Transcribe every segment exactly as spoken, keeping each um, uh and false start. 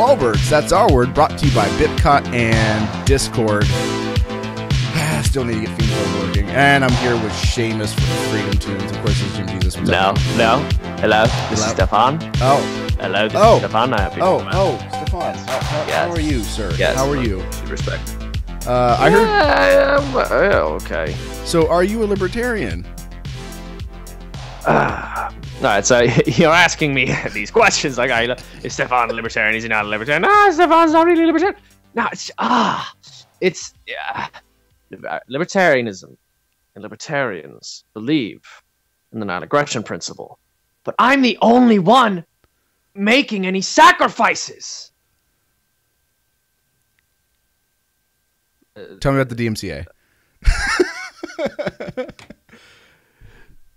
Lolberts, that's our word, brought to you by BipCot and Discord. I still need to get FeenPhone working. And I'm here with Seamus from FreedomToons. Of course, it's Jim Jesus. What's no, up? no. Hello, this Hello. is Stefan. Oh. Hello, this oh. is Stefan. I hope you Oh, oh, Stefan. Yes. How, how, yes. how are you, sir? Yes. How are you? With respect. Uh, I yeah, heard... I am. Oh, okay. So, are you a libertarian? Uh, all right, so you're asking me these questions. Like, I, is Stefan a libertarian? Is he not a libertarian? No, Stefan's not really a libertarian. No, it's... Ah, it's... Yeah. Libertarianism and libertarians believe in the non-aggression principle, but I'm the only one making any sacrifices. Tell me about the D M C A.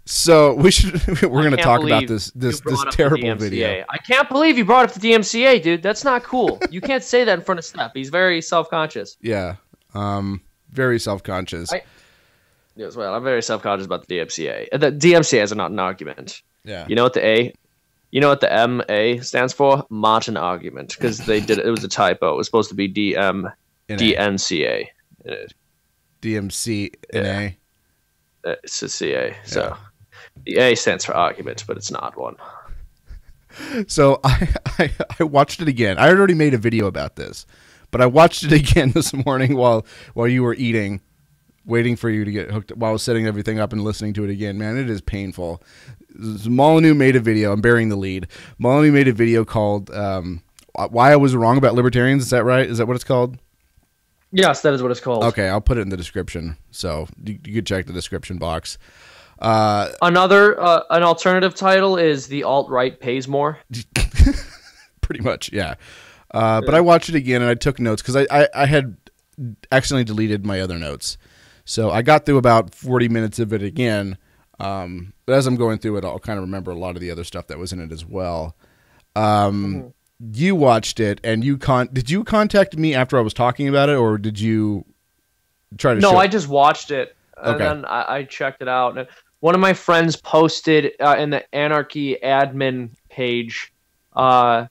So we should we're going to talk about this this this terrible video. I can't believe you brought up the D M C A, dude. That's not cool. You can't say that in front of Steph. He's very self-conscious. Yeah. Um Very self-conscious. I, yes, well, I'm very self-conscious about the D M C A. The D M C A is not an argument. Yeah. You know what the A, you know what the M A stands for? Martin argument, because they did it was a typo. It was supposed to be D M D N C A. D M C N A. It's a C A. So the A stands for argument, but it's not one. So I, I I watched it again. I already made a video about this. But I watched it again this morning while while you were eating, waiting for you to get hooked up, while I was setting everything up and listening to it again. Man, it is painful. Molyneux made a video. I'm burying the lead. Molyneux made a video called um, Why I Was Wrong About Libertarians. Is that right? Is that what it's called? Yes, that is what it's called. Okay, I'll put it in the description. So you, you can check the description box. Uh, Another, uh, an alternative title is The Alt-Right Pays More. Pretty much, yeah. Uh, but I watched it again and I took notes because I, I, I had accidentally deleted my other notes. So I got through about forty minutes of it again. Um, but as I'm going through it, I'll kind of remember a lot of the other stuff that was in it as well. Um, mm-hmm. You watched it and you con did you contact me after I was talking about it, or did you try to No, show I just watched it and okay. then I, I checked it out. And one of my friends posted uh, in the Anarchy admin page uh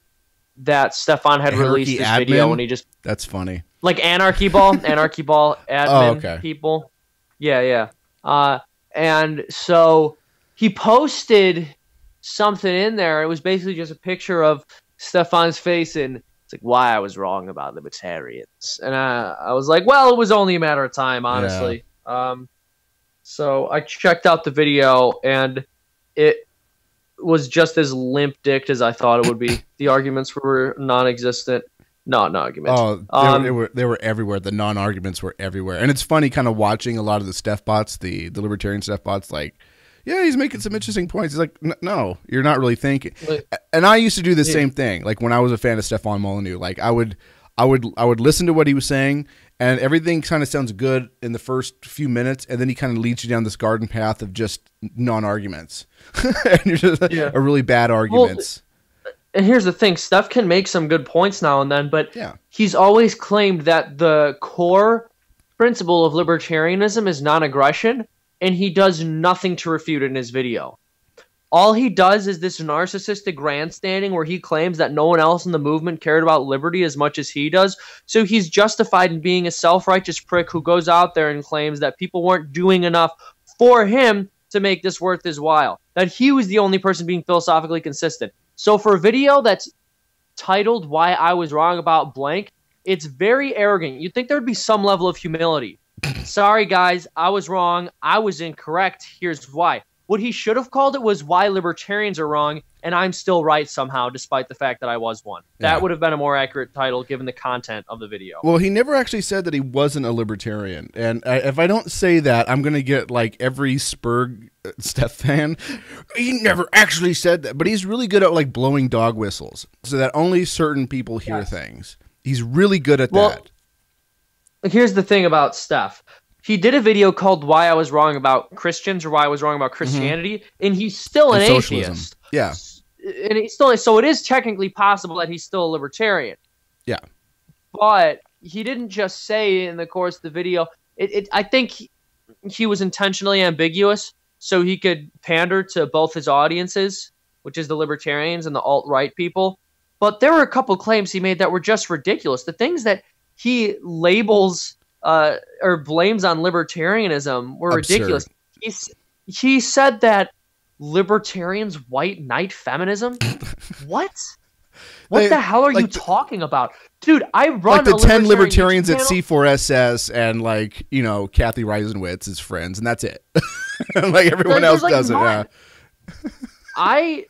that Stefan had Anarchy released this admin? video, and he just... That's funny. Like Anarchy Ball, Anarchy Ball, admin oh, okay. people. Yeah, yeah. Uh, and so he posted something in there. It was basically just a picture of Stefan's face, and it's like, why I was wrong about libertarians. And I, I was like, well, it was only a matter of time, honestly. Yeah. Um, so I checked out the video, and it... was just as limp-dicked as I thought it would be. The arguments were non-existent. Not an argument. Oh, they, um, were, they, were, they were everywhere. The non-arguments were everywhere. And it's funny kind of watching a lot of the Steph bots, the, the libertarian Steph bots, like, yeah, he's making some interesting points. He's like, no, you're not really thinking. Like, and I used to do the yeah. same thing. Like, when I was a fan of Stefan Molyneux, like, I would, I, would, I would listen to what he was saying, and everything kind of sounds good in the first few minutes, and then he kind of leads you down this garden path of just non-arguments. And you're just yeah. a really bad arguments. Well, and here's the thing. Steph can make some good points now and then, but yeah. he's always claimed that the core principle of libertarianism is non-aggression, and he does nothing to refute it in his video. All he does is this narcissistic grandstanding where he claims that no one else in the movement cared about liberty as much as he does. So he's justified in being a self-righteous prick who goes out there and claims that people weren't doing enough for him to make this worth his while, that he was the only person being philosophically consistent. So for a video that's titled Why I Was Wrong About Blank, it's very arrogant. You'd think there'd be some level of humility. Sorry, guys, I was wrong. I was incorrect. Here's why. What he should have called it was Why Libertarians Are Wrong, and I'm Still Right Somehow, despite the fact that I was one. That yeah. would have been a more accurate title given the content of the video. Well, he never actually said that he wasn't a libertarian. And I, if I don't say that, I'm going to get like every Spurg uh, Steph fan. He never actually said that, but he's really good at like blowing dog whistles so that only certain people hear yes. things. He's really good at well, that. Here's the thing about Steph. He did a video called Why I Was Wrong About Christians, or Why I Was Wrong About Christianity, mm-hmm. and he's still an and atheist. Yeah. And he's still, so it is technically possible that he's still a libertarian. Yeah. But he didn't just say in the course of the video, it, it, I think he, he was intentionally ambiguous so he could pander to both his audiences, which is the libertarians and the alt-right people. But there were a couple claims he made that were just ridiculous. The things that he labels uh, or blames on libertarianism were absurd. Ridiculous. He's, he said that libertarians white knight feminism. What? What they, the hell are like, you talking about? Dude, I run like the a ten libertarians at C four S S and like, you know, Kathy Reisenwitz is friends and that's it. Like everyone else like doesn't. Yeah. I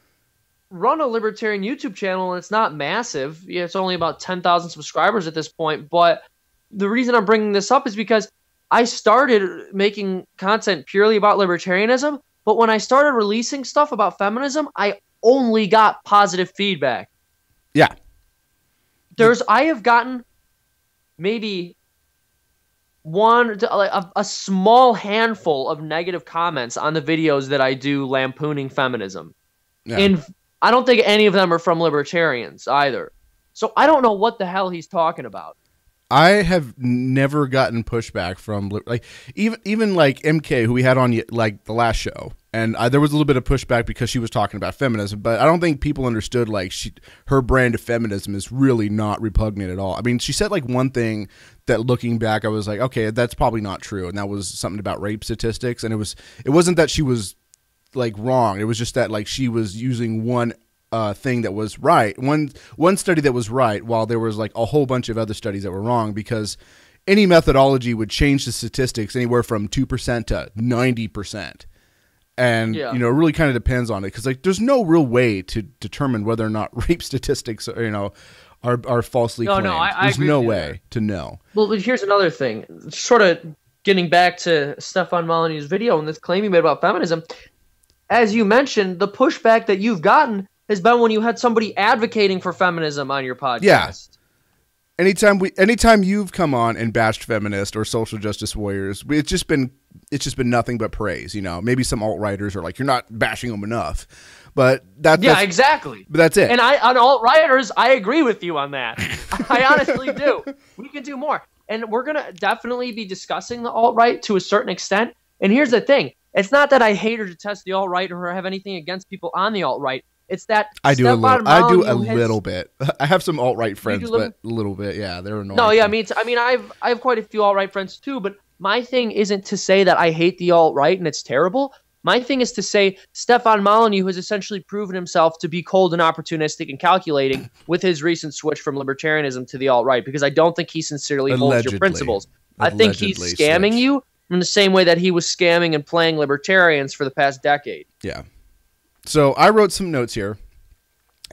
run a libertarian YouTube channel and it's not massive. It's only about ten thousand subscribers at this point. But the reason I'm bringing this up is because I started making content purely about libertarianism. But when I started releasing stuff about feminism, I only got positive feedback. Yeah. There's, I have gotten maybe one, a, a small handful of negative comments on the videos that I do lampooning feminism. Yeah. And I don't think any of them are from libertarians either. So I don't know what the hell he's talking about. I have never gotten pushback from like even even like M K, who we had on like the last show. And I, there was a little bit of pushback because she was talking about feminism, but I don't think people understood like she, her brand of feminism is really not repugnant at all. I mean, she said like one thing that looking back, I was like, okay, that's probably not true. And that was something about rape statistics. And it was, it wasn't that she was like wrong. It was just that like she was using one Uh, thing that was right, one one study that was right, while there was like a whole bunch of other studies that were wrong, because any methodology would change the statistics anywhere from two percent to ninety percent, and yeah. you know, it really kind of depends on it, because like there's no real way to determine whether or not rape statistics are, you know, are are falsely no, claimed. No, I, I there's agree no with way that. to know. Well, here's another thing, sort of getting back to Stefan Molyneux's video and this claim he made about feminism. As you mentioned, the pushback that you've gotten has been when you had somebody advocating for feminism on your podcast. Yeah. Anytime we, anytime you've come on and bashed feminists or social justice warriors, it's just been, it's just been nothing but praise. You know, maybe some alt-righters are like, you're not bashing them enough, but that, yeah, that's, exactly. But that's it. And I, on alt-righters, I agree with you on that. I honestly do. We can do more, and we're gonna definitely be discussing the alt-right to a certain extent. And here's the thing: it's not that I hate or detest the alt-right or have anything against people on the alt-right. It's that I do a little. I do a little bit. I have some alt right friends, but a little bit, yeah, they're annoying. No, yeah, I mean, I mean, I've I have quite a few alt right friends too. But my thing isn't to say that I hate the alt right and it's terrible. My thing is to say Stefan Molyneux has essentially proven himself to be cold and opportunistic and calculating with his recent switch from libertarianism to the alt right, because I don't think he sincerely holds your principles. I think he's scamming you in the same way that he was scamming and playing libertarians for the past decade. Yeah. So I wrote some notes here,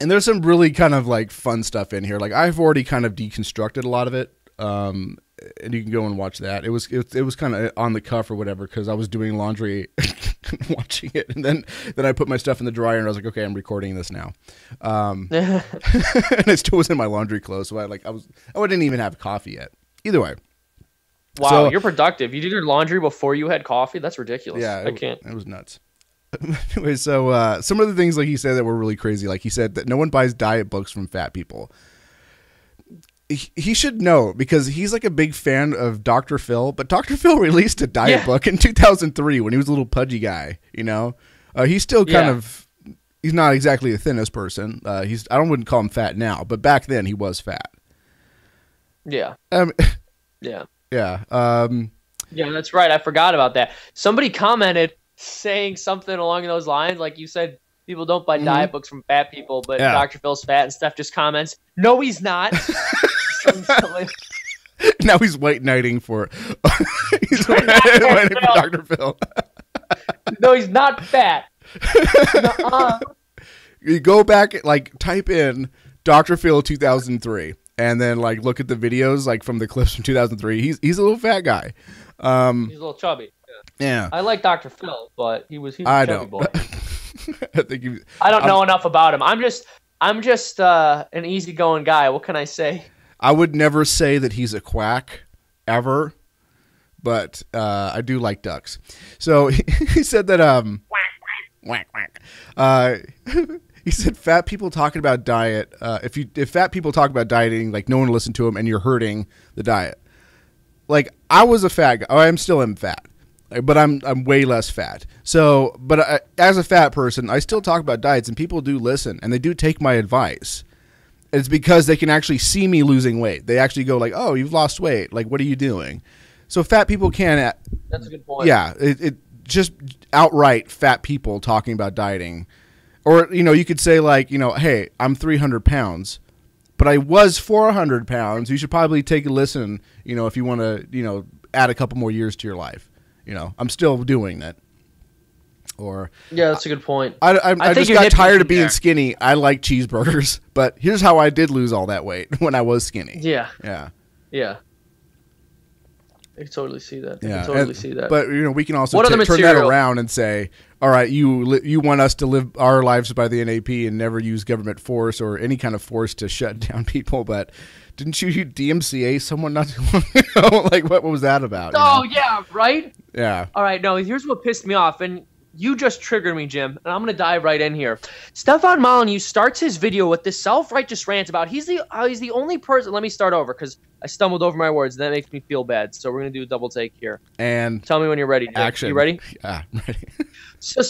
and there's some really kind of like fun stuff in here. Like I've already kind of deconstructed a lot of it, um, and you can go and watch that. It was it, it was kind of on the cuff or whatever because I was doing laundry watching it, and then then I put my stuff in the dryer and I was like, okay, I'm recording this now, um, and it still was in my laundry clothes. So I like I was I didn't even have coffee yet. Either way. Wow, so, you're productive. You did your laundry before you had coffee. That's ridiculous. Yeah, it, I can't. It was nuts. Anyway, so uh, some of the things like he said that were really crazy, like he said that no one buys diet books from fat people. He, he should know because he's like a big fan of Doctor Phil, but Doctor Phil released a diet yeah. book in two thousand three when he was a little pudgy guy. You know, uh, he's still kind yeah. of he's not exactly the thinnest person. Uh, he's I don't wouldn't call him fat now, but back then he was fat. Yeah. Um, yeah. Yeah. Um, yeah, that's right. I forgot about that. Somebody commented saying something along those lines, like you said, people don't buy mm-hmm. diet books from fat people, but yeah. Doctor Phil's fat and Steph just comments, no, he's not. Now he's white knighting for, he's white knighting for Doctor Phil. No, he's not fat. Nuh-uh. You go back, like type in Doctor Phil two thousand three and then like look at the videos like from the clips from two thousand three. He's, he's a little fat guy. Um, he's a little chubby. Yeah, I like Doctor Phil, but he was he was I don't. Boy. I think he, I don't I'm, know enough about him. I'm just I'm just uh, an easygoing guy. What can I say? I would never say that he's a quack ever, but uh, I do like ducks. So he, he said that um whack whack. Uh, he said fat people talking about diet. Uh, if you if fat people talk about dieting, like no one will listen to them, and you're hurting the diet. Like I was a fat guy. Oh, I'm still am fat. But I'm I'm way less fat. So, but I, as a fat person, I still talk about diets, and people do listen, and they do take my advice. It's because they can actually see me losing weight. They actually go like, oh, you've lost weight. Like, what are you doing? So fat people can't. That's a good point. Yeah. It, it just outright fat people talking about dieting. Or, you know, you could say like, you know, hey, I'm three hundred pounds, but I was four hundred pounds. You should probably take a listen, you know, if you want to, you know, add a couple more years to your life. You know, I'm still doing that. Or yeah, that's a good point. I, I, I, I just got tired of being there. Skinny. I like cheeseburgers, but here's how I did lose all that weight when I was skinny. Yeah, yeah, yeah. I can totally see that. I yeah, can totally and, see that. But you know, we can also turn that around and say, all right, you you want us to live our lives by the N A P and never use government force or any kind of force to shut down people, but didn't you D M C A someone not too long ago? Like, what was that about? Oh you know? yeah, right. Yeah. All right. No, here's what pissed me off and. You just triggered me, Jim, and I'm going to dive right in here. Stefan Molyneux starts his video with this self-righteous rant about he's the uh, he's the only person – let me start over because I stumbled over my words. And that makes me feel bad, so we're going to do a double take here. And tell me when you're ready, Jim. Action. You ready? Yeah, I'm ready. so,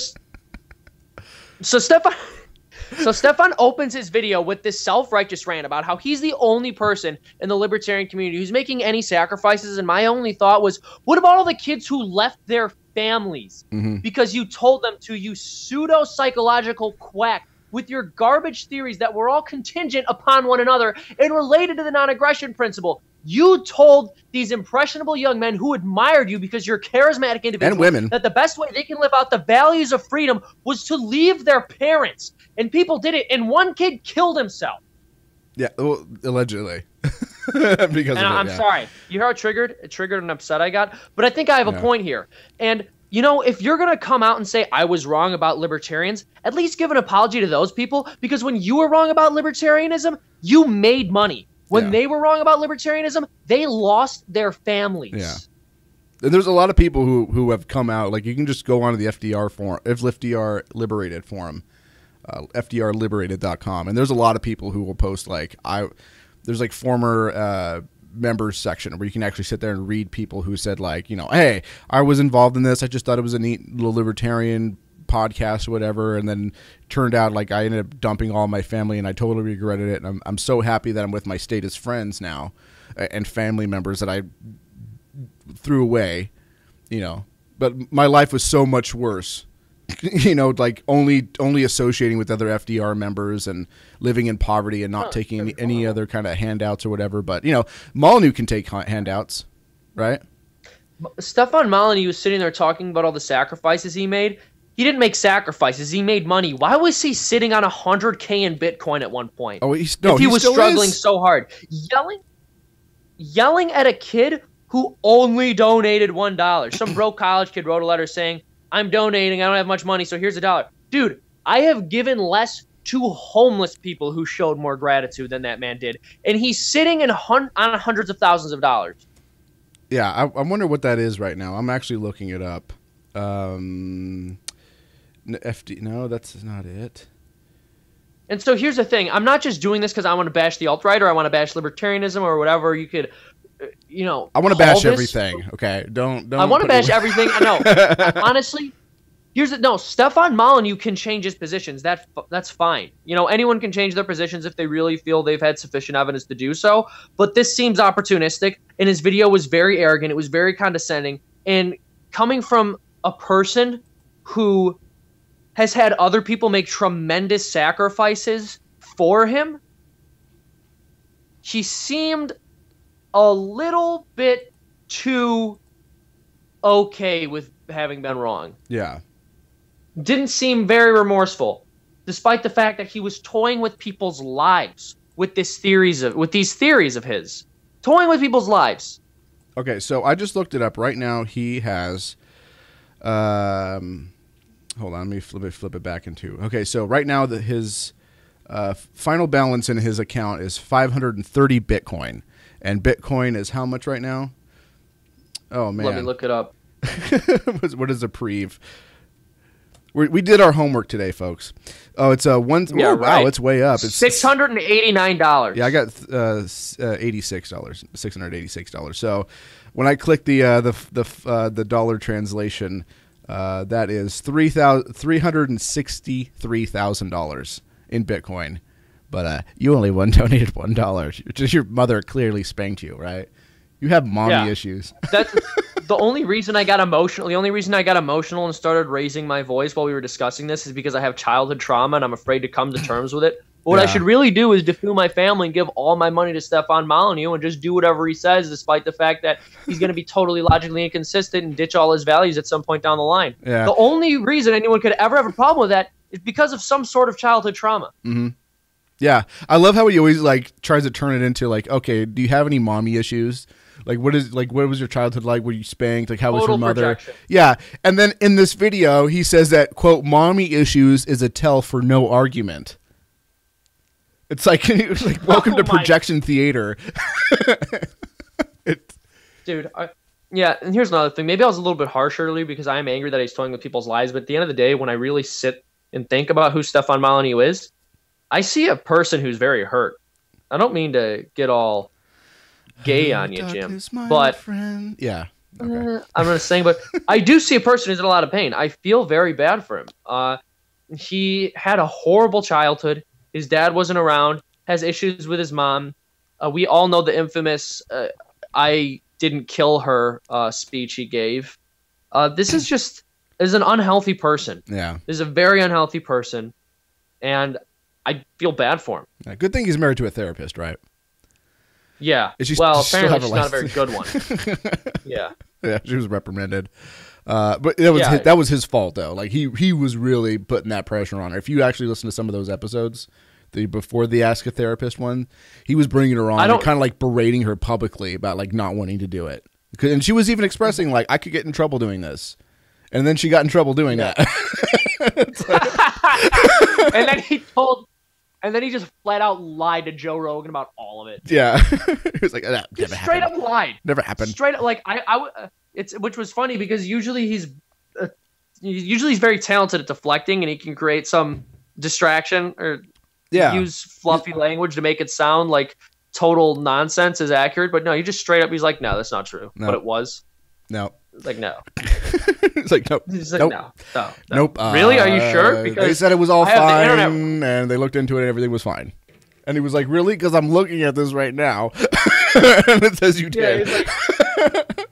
so Stefan – So Stefan opens his video with this self-righteous rant about how he's the only person in the libertarian community who's making any sacrifices. And my only thought was, what about all the kids who left their families mm-hmm. because you told them to, you pseudo-psychological quack, with your garbage theories that were all contingent upon one another and related to the non-aggression principle? You told these impressionable young men who admired you because you're charismatic individuals and women that the best way they can live out the values of freedom was to leave their parents. And people did it. And one kid killed himself. Yeah, well, allegedly. because and of it, I'm yeah. sorry. You hear how triggered, triggered and upset I got? But I think I have a yeah. point here. And, you know, if you're going to come out and say I was wrong about libertarians, at least give an apology to those people. Because when you were wrong about libertarianism, you made money. When yeah. they were wrong about libertarianism, they lost their families. Yeah, and there's a lot of people who who have come out. Like you can just go onto the F D R forum, if F D R Liberated forum, uh, F D R liberated dot com, and there's a lot of people who will post like I. There's like former uh, members section where you can actually sit there and read people who said like you know hey I was involved in this I just thought it was a neat little libertarian podcast or whatever, and then turned out like I ended up dumping all my family and I totally regretted it, and I'm, I'm so happy that I'm with my status friends now and family members that I threw away, you know, but my life was so much worse, you know, like only only associating with other F D R members and living in poverty and not oh, taking any, any other kind of handouts or whatever. But you know, Molyneux can take handouts, right? Stefan Molyneux was sitting there talking about all the sacrifices he made. He didn't make sacrifices. He made money. Why was he sitting on one hundred K in Bitcoin at one point? Oh, he's, no, if he, he was struggling is. so hard. Yelling yelling at a kid who only donated one dollar. Some broke college kid wrote a letter saying, I'm donating. I don't have much money, so here's a dollar. Dude, I have given less to homeless people who showed more gratitude than that man did. And he's sitting in hun on hundreds of thousands of dollars. Yeah, I, I wonder what that is right now. I'm actually looking it up. Um... F D no, that's not it. And so here's the thing. I'm not just doing this because I want to bash the alt-right or I want to bash libertarianism or whatever. You could, you know. I want to bash everything. Okay, don't. don't I want to bash everything. I know. Honestly, here's the no. Stefan Molyneux can change his positions. That that's fine. You know, anyone can change their positions if they really feel they've had sufficient evidence to do so. But this seems opportunistic. And his video was very arrogant. It was very condescending. And coming from a person who has had other people make tremendous sacrifices for him, he seemed a little bit too okay with having been wrong. Yeah. Didn't seem very remorseful, despite the fact that he was toying with people's lives with this theories of with these theories of his. Toying with people's lives. Okay, so I just looked it up. Right now he has um hold on, let me flip it, flip it back into. Okay, so right now the, his uh, final balance in his account is five hundred thirty Bitcoin. And Bitcoin is how much right now? Oh, man. Let me look it up. What is a prev? We're, we did our homework today, folks. Oh, it's a one. Yeah, oh, right. Wow, it's way up. It's six hundred eighty-nine dollars. Yeah, I got uh, eighty-six dollars, six hundred eighty-six dollars. So when I click the, uh, the, the, uh, the dollar translation, Uh, that is three thousand three hundred sixty-three thousand dollars in Bitcoin But uh, you only one donated one dollar. Just your mother clearly spanked you, right? You have mommy yeah. issues. That's the only reason I got emotional. The only reason I got emotional and started raising my voice while we were discussing this is because I have childhood trauma and I'm afraid to come to terms with it. But what yeah. I should really do is defend my family and give all my money to Stefan Molyneux and just do whatever he says, despite the fact that he's going to be totally logically inconsistent and ditch all his values at some point down the line. Yeah. The only reason anyone could ever have a problem with that is because of some sort of childhood trauma. Mm-hmm. Yeah. I love how he always like tries to turn it into like, okay, do you have any mommy issues? Like, what is like, what was your childhood like? Were you spanked? Like, how Total was your mother? Projection. Yeah. And then in this video, he says that, quote, mommy issues is a tell for no argument. It's like, like welcome oh, to projection my. theater. It's Dude. I, yeah. And here's another thing. Maybe I was a little bit harsh earlier because I am angry that he's toying with people's lives. But at the end of the day, when I really sit and think about who Stefan Molyneux is, I see a person who's very hurt. I don't mean to get all gay on you, Jim, but friend. yeah, okay. uh, I'm not saying, but I do see a person who's in a lot of pain. I feel very bad for him. Uh, he had a horrible childhood. His dad wasn't around, has issues with his mom. Uh, we all know the infamous, uh, I didn't kill her uh, speech he gave. Uh, this is just, is an unhealthy person. Yeah. This is a very unhealthy person. And I feel bad for him. Yeah, good thing he's married to a therapist, right? Yeah. She, well, apparently she's not a very good one. yeah. Yeah, she was reprimanded. Uh, but that was yeah. his, that was his fault, though. Like he he was really putting that pressure on her. If you actually listen to some of those episodes, the before the Ask a Therapist one, he was bringing her on and kind of like berating her publicly about like not wanting to do it. And she was even expressing like, I could get in trouble doing this. And then she got in trouble doing yeah. that. like, and then he told. And then he just flat out lied to Joe Rogan about all of it. Yeah, he was like, oh, that never straight happened. up lied. Never happened. Straight up, like I, I, it's which was funny because usually he's, uh, usually he's very talented at deflecting and he can create some distraction or yeah. use fluffy language to make it sound like total nonsense is accurate. But no, you just straight up, he's like, no, that's not true. No. But it was. No. Like no, it's like nope, it's like, nope, no, no, no. nope. Uh, really? Are you sure? Because they said it was all fine, the and they looked into it, and everything was fine. And he was like, "Really?" Because I'm looking at this right now, and it says you did. Yeah,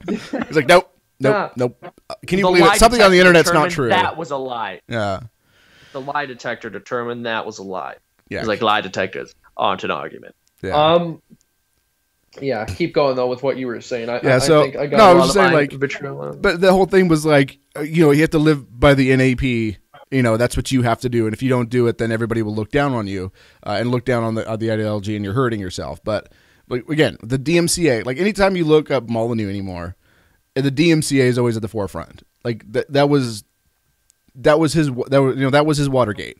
he's, like, he's like, "Nope, nope, yeah. nope." Can you the believe it? Something on the internet's not true. That was a lie. Yeah, the lie detector determined that was a lie. Yeah, he's like lie detectors aren't an argument. Yeah. Um. Yeah, keep going though with what you were saying. I, yeah, I, so I think I got no, I was just saying like, betrayal. But the whole thing was like, you know, you have to live by the N A P. You know, that's what you have to do, and if you don't do it, then everybody will look down on you uh, and look down on the on the ideology, and you're hurting yourself. But, but again, the D M C A. Like anytime you look up Molyneux anymore, the D M C A is always at the forefront. Like that that was that was his that was, you know that was his Watergate.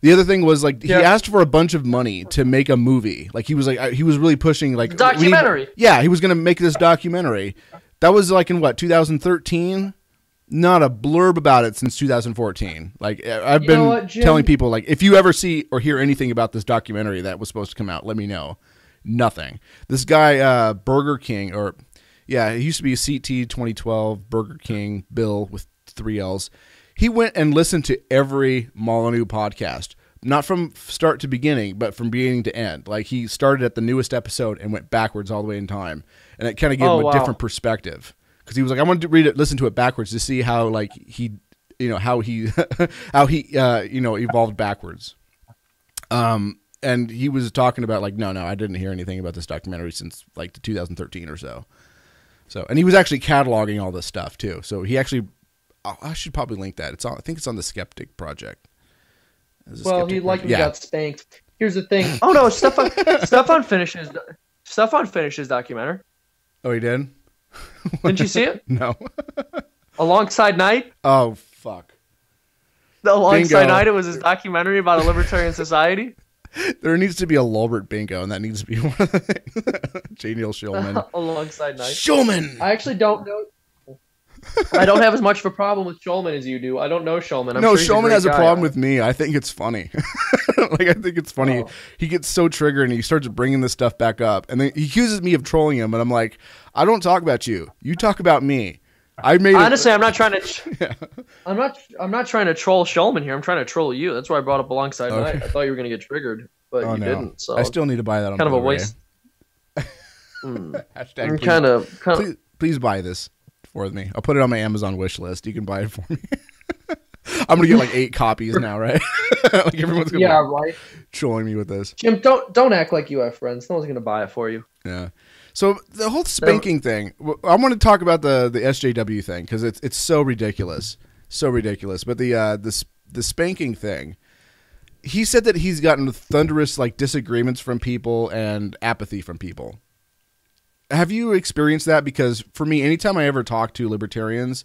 The other thing was like yeah. he asked for a bunch of money to make a movie. Like he was like he was really pushing like documentary. Need, yeah, he was going to make this documentary. That was like in what two thousand thirteen. Not a blurb about it since two thousand fourteen. Like I've you been what, telling people like if you ever see or hear anything about this documentary that was supposed to come out, let me know. Nothing. This guy uh, Burger King or yeah, he used to be C T twenty twelve Burger King Bill with three L's. He went and listened to every Molyneux podcast, not from start to beginning, but from beginning to end. Like he started at the newest episode and went backwards all the way in time. And it kind of gave oh, him a wow. different perspective because he was like, I wanted to read it, listen to it backwards to see how like he, you know, how he, how he, uh, you know, evolved backwards. Um, and he was talking about like, no, no, I didn't hear anything about this documentary since like the two thousand thirteen or so. So, and he was actually cataloging all this stuff too. So he actually, I should probably link that. It's on, I think it's on the Skeptic Project. Well, Skeptic he likely yeah. got spanked. Here's the thing. Oh no, Stefan Stefan finishes Stefan finishes documentary. Oh, he did? Didn't you see it? No. Alongside Night? Oh fuck. The Alongside Bingo. Night, it was his documentary about a libertarian society. There needs to be a Lolbert bingo, and that needs to be one of the things. J. Neil Schulman. Alongside Night. Schulman. I actually don't know. I don't have as much of a problem with Schulman as you do. I don't know Schulman. I'm no, sure Schulman a has a guy. problem with me. I think it's funny. Like I think it's funny. Oh. He gets so triggered and he starts bringing this stuff back up, and then he accuses me of trolling him. And I'm like, I don't talk about you. You talk about me. I made honestly. I'm not trying to. yeah. I'm not. I'm not trying to troll Schulman here. I'm trying to troll you. That's why I brought up Alongside Night. Okay. I thought you were going to get triggered. but oh, you no. didn't. So I still need to buy that on kind of a waste. mm. Hashtag please, kind of, kind please, please buy this for me. I'll put it on my Amazon wish list. You can buy it for me. I'm gonna get like eight copies now, right? Like everyone's gonna yeah, right. trolling me with this. Jim, don't don't act like you have friends. No one's gonna buy it for you. Yeah. So the whole spanking no. thing. I want to talk about the the S J W thing because it's it's so ridiculous, so ridiculous. But the uh, the the spanking thing. He said that he's gotten thunderous like disagreements from people and apathy from people. Have you experienced that? Because for me, anytime I ever talk to libertarians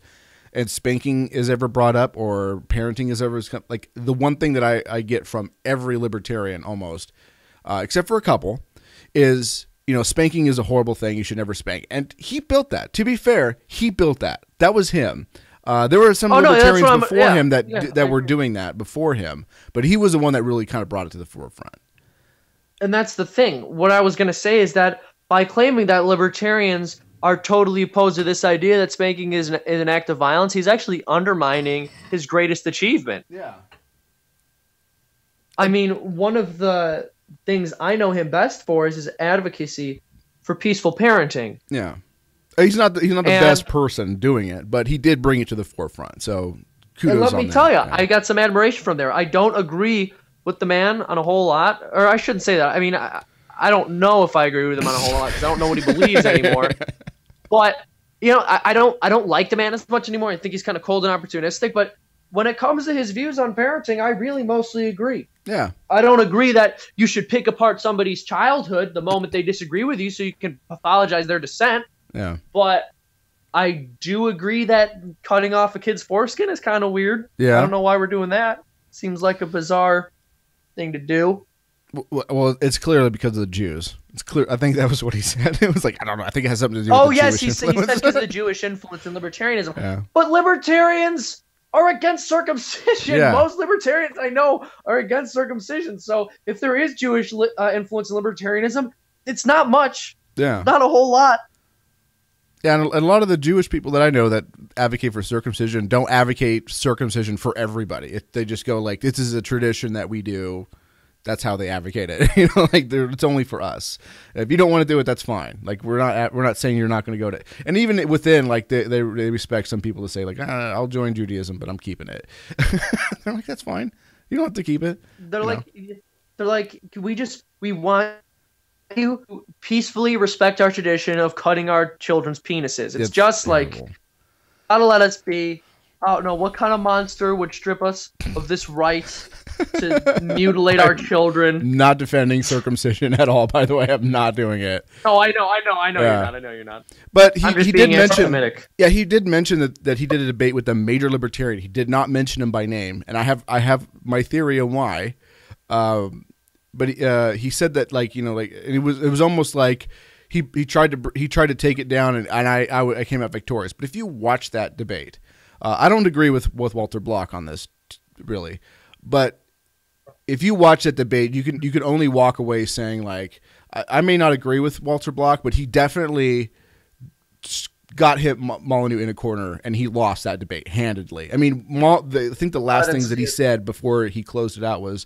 and spanking is ever brought up or parenting is ever like the one thing that I, I get from every libertarian almost, uh, except for a couple is, you know, spanking is a horrible thing. You should never spank. And he built that. To be fair, he built that. That was him. Uh, there were some oh, libertarians no, before yeah, him that, yeah, d that were doing that before him, but he was the one that really kind of brought it to the forefront. And that's the thing. What I was going to say is that by claiming that libertarians are totally opposed to this idea that spanking is an, is an act of violence, he's actually undermining his greatest achievement. Yeah. I mean, one of the things I know him best for is his advocacy for peaceful parenting. Yeah. He's not the, he's not the and, best person doing it, but he did bring it to the forefront. So kudos on that. And let me tell you, yeah. I got some admiration from there. I don't agree with the man on a whole lot, or I shouldn't say that. I mean, I, I don't know if I agree with him on a whole lot because I don't know what he believes anymore. But you know, I, I don't I don't like the man as much anymore. I think he's kind of cold and opportunistic. But when it comes to his views on parenting, I really mostly agree. Yeah, I don't agree that you should pick apart somebody's childhood the moment they disagree with you, so you can pathologize their dissent. Yeah, but I do agree that cutting off a kid's foreskin is kind of weird. Yeah, I don't know why we're doing that. Seems like a bizarre thing to do. Well, it's clearly because of the Jews. It's clear. I think that was what he said. It was like, I don't know. I think it has something to do. Oh, with the yes, Jewish he, he said because of the Jewish influence in libertarianism. Yeah. But libertarians are against circumcision. Yeah. Most libertarians I know are against circumcision. So if there is Jewish uh, influence in libertarianism, it's not much. Yeah, not a whole lot. Yeah, and a lot of the Jewish people that I know that advocate for circumcision don't advocate circumcision for everybody. It, they just go like, this is a tradition that we do. That's how they advocate it. You know, like it's only for us. If you don't want to do it, that's fine. Like we're not we're not saying you're not going to go to it. And even within, like they, they, they respect some people to say like, ah, I'll join Judaism, but I'm keeping it. They're like, that's fine. You don't have to keep it. They're you like, know? they're like, we just we want. You peacefully respect our tradition of cutting our children's penises. It's, it's just terrible. Like, gotta let us be. I don't know what kind of monster would strip us of this right to mutilate our children. Not defending circumcision at all, by the way. I'm not doing it. Oh, I know, I know, I know yeah. you're not. I know you're not. But he, he did mention, yeah, he did mention that that he did a debate with a major libertarian. He did not mention him by name, and I have I have my theory on why. Um, But uh, he said that, like, you know, like it was it was almost like he he tried to he tried to take it down, and, and I, I I came out victorious. But if you watch that debate, uh, I don't agree with with Walter Block on this really, but if you watch that debate, you can you can only walk away saying like I, I may not agree with Walter Block, but he definitely got hit Molyneux in a corner, and he lost that debate handedly. I mean, Mol the, I think the last things that he said before he closed it out was,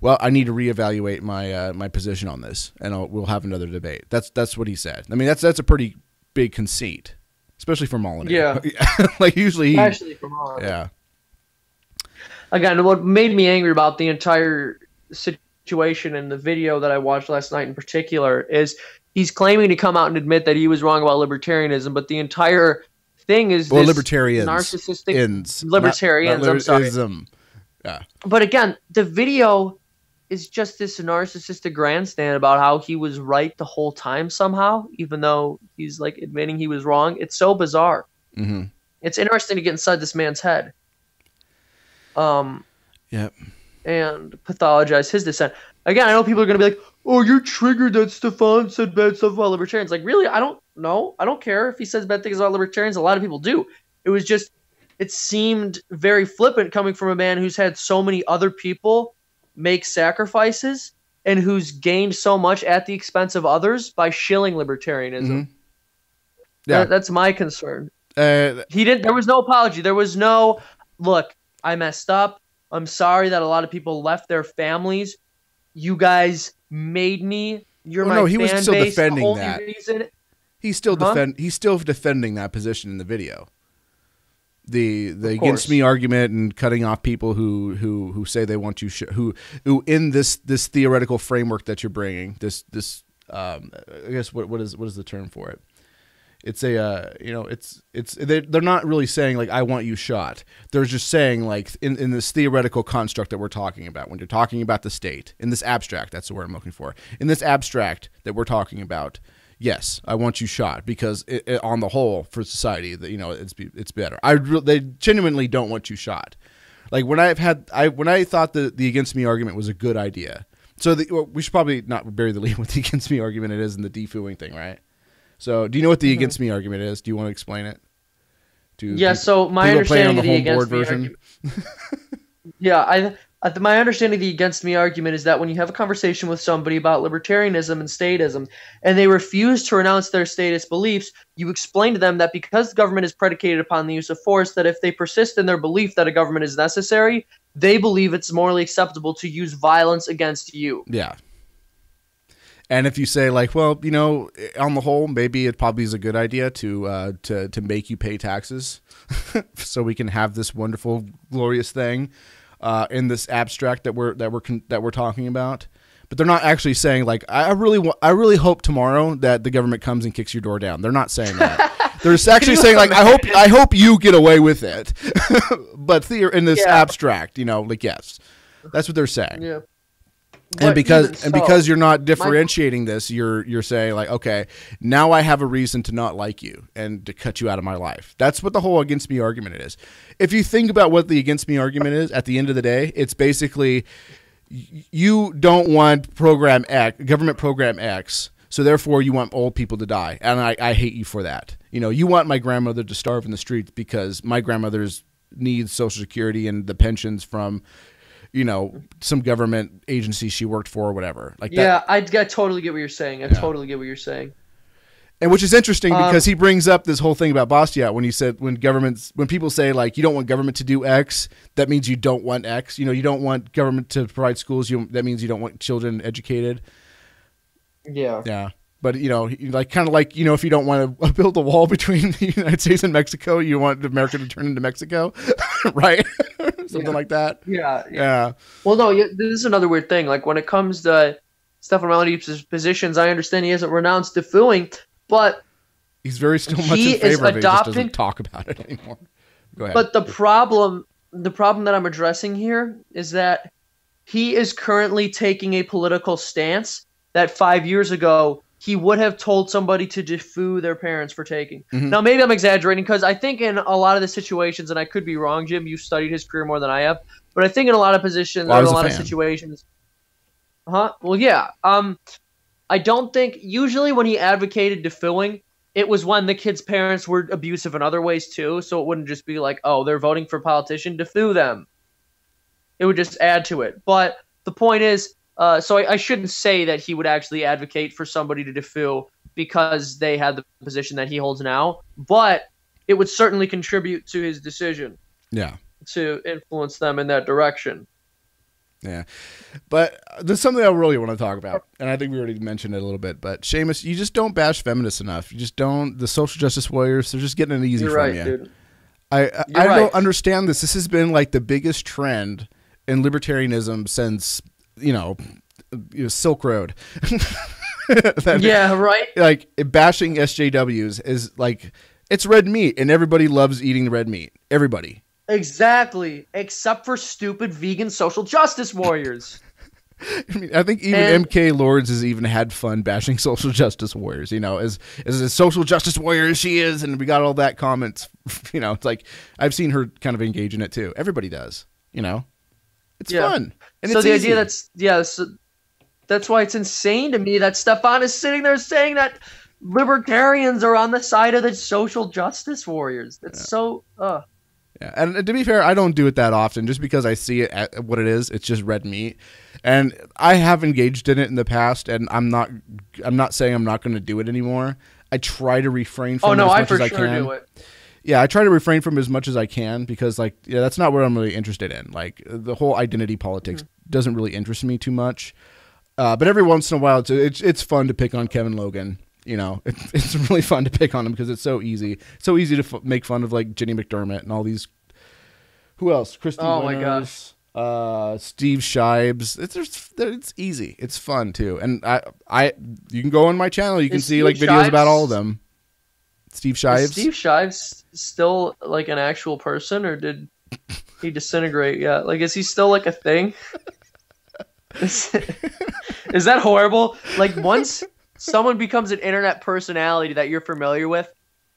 well, I need to reevaluate my uh, my position on this, and I'll, we'll have another debate. That's that's what he said. I mean, that's that's a pretty big conceit, especially for Molyneux. Yeah, like usually, he, especially for Molyneux. Yeah. Again, what made me angry about the entire situation and the video that I watched last night in particular is he's claiming to come out and admit that he was wrong about libertarianism, but the entire thing is well, this libertarians, narcissistic ins, libertarians. Not, not libertarianism. I'm sorry. Yeah. But again, the video. It's just this narcissistic grandstand about how he was right the whole time somehow, even though he's like admitting he was wrong. It's so bizarre. Mm-hmm. It's interesting to get inside this man's head. Um, yep. And pathologize his dissent. Again, I know people are going to be like, oh, you're triggered that Stefan said bad stuff about libertarians. Like, really? I don't know. I don't care if he says bad things about libertarians. A lot of people do. It was just, it seemed very flippant coming from a man who's had so many other people make sacrifices and who's gained so much at the expense of others by shilling libertarianism. Mm-hmm. Yeah, that, that's my concern. Uh, he didn't. There was no apology. There was no look. I messed up. I'm sorry that a lot of people left their families you guys made me. You're oh, my no, he fan was still base. Defending the only that. Reason... He's still huh? defend. He's still defending that position in the video. The the against me argument and cutting off people who who who say they want you sh who who in this this theoretical framework that you're bringing this this um, I guess what what is what is the term for it? It's a uh, you know it's it's they're, they're not really saying like I want you shot. They're just saying like in in this theoretical construct that we're talking about when you're talking about the state in this abstract that's the word I'm looking for in this abstract that we're talking about. Yes, I want you shot because it, it, on the whole for society, that you know it's it's better. I they genuinely don't want you shot. Like when I've had I when I thought the the against me argument was a good idea. So the, well, we should probably not bury the lead with the against me argument. It is in the defooing thing, right? So do you know what the mm-hmm. against me argument is? Do you want to explain it? To yeah. People, so my understanding of the against me argument. yeah, I. My understanding of the against me argument is that when you have a conversation with somebody about libertarianism and statism and they refuse to renounce their statist beliefs, you explain to them that because the government is predicated upon the use of force, that if they persist in their belief that a government is necessary, they believe it's morally acceptable to use violence against you. Yeah. And if you say like, well, you know, on the whole, maybe it probably is a good idea to uh, to, to make you pay taxes so we can have this wonderful, glorious thing. Uh, in this abstract that we're that we're con that we're talking about, but they're not actually saying like I really want, I really hope tomorrow that the government comes and kicks your door down. They're not saying that. They're actually saying like I hope I hope you get away with it. But the, in this yeah. abstract, you know, like yes, that's what they're saying. Yeah. And but because so, and because you're not differentiating this, you're you're saying like okay, now I have a reason to not like you and to cut you out of my life. That's what the whole against me argument is. If you think about what the against me argument is, at the end of the day, it's basically you don't want program X, government program X, so therefore you want old people to die, and I, I hate you for that. You know, you want my grandmother to starve in the streets because my grandmother's needs Social Security and the pensions from. You know, some government agency she worked for or whatever. Like yeah, that. I, I totally get what you're saying. I yeah. totally get what you're saying. And which is interesting um, because he brings up this whole thing about Bastiat when he said when governments when people say like you don't want government to do X, that means you don't want X. You know, you don't want government to provide schools. You that means you don't want children educated. Yeah. Yeah. But, you know, like kind of like, you know, if you don't want to build a wall between the United States and Mexico, you want America to turn into Mexico, right? Something yeah. like that. Yeah, yeah. Yeah. Well, no, this is another weird thing. Like when it comes to Stefan Molyneux's positions, I understand he hasn't renounced defooing, but he's very still much in favor of it. He just doesn't talk about it anymore. Go ahead. But the problem, the problem that I'm addressing here is that he is currently taking a political stance that five years ago he would have told somebody to defoo their parents for taking. Mm-hmm. Now, maybe I'm exaggerating because I think in a lot of the situations, and I could be wrong, Jim, you studied his career more than I have, but I think in a lot of positions, well, in a lot fan. of situations, huh? Well, yeah. Um, I don't think usually when he advocated defooing, it was when the kids' parents were abusive in other ways too. So it wouldn't just be like, oh, they're voting for a politician, defoo them. It would just add to it. But the point is, Uh, so I, I shouldn't say that he would actually advocate for somebody to defoo because they had the position that he holds now, but it would certainly contribute to his decision. Yeah, to influence them in that direction. Yeah, but there's something I really want to talk about, and I think we already mentioned it a little bit. But Seamus, you just don't bash feminists enough. You just don't. The social justice warriors—they're just getting it easy You're from right, you. Dude. I I, I right. don't understand this. This has been like the biggest trend in libertarianism since. You know, you know, Silk Road. that, yeah, right. Like bashing S J Ws is like it's red meat, and everybody loves eating red meat. Everybody. Exactly, except for stupid vegan social justice warriors. I mean, I think even and, M K Lords has even had fun bashing social justice warriors. You know, as as a social justice warrior as she is, and we got all that comments. You know, it's like I've seen her kind of engage in it too. Everybody does. You know. It's yeah. fun. And so it's the easy. idea that's yeah, so that's why it's insane to me that Stefan is sitting there saying that libertarians are on the side of the social justice warriors. It's yeah. so uh yeah. And to be fair, I don't do it that often just because I see it at what it is. It's just red meat, and I have engaged in it in the past, and I'm not I'm not saying I'm not going to do it anymore. I try to refrain from oh, it no, as I much for as I sure can. Do it. Yeah, I try to refrain from as much as I can because, like, yeah, that's not what I'm really interested in. Like, the whole identity politics mm-hmm. doesn't really interest me too much. Uh, but every once in a while, it's, it's it's fun to pick on Kevin Logan. You know, it's it's really fun to pick on him because it's so easy. It's so easy to f make fun of like Jenny McDermott and all these. Who else? Kristen oh Winters, my gosh. Uh, Steve Shives. It's just, it's easy. It's fun too. And I I you can go on my channel. You can Is see Steve like videos Shives? About all of them. Steve Shives. Is Steve Shives still like an actual person, or did he disintegrate? Yeah, like is he still like a thing? Is, is that horrible? Like once someone becomes an internet personality that you're familiar with,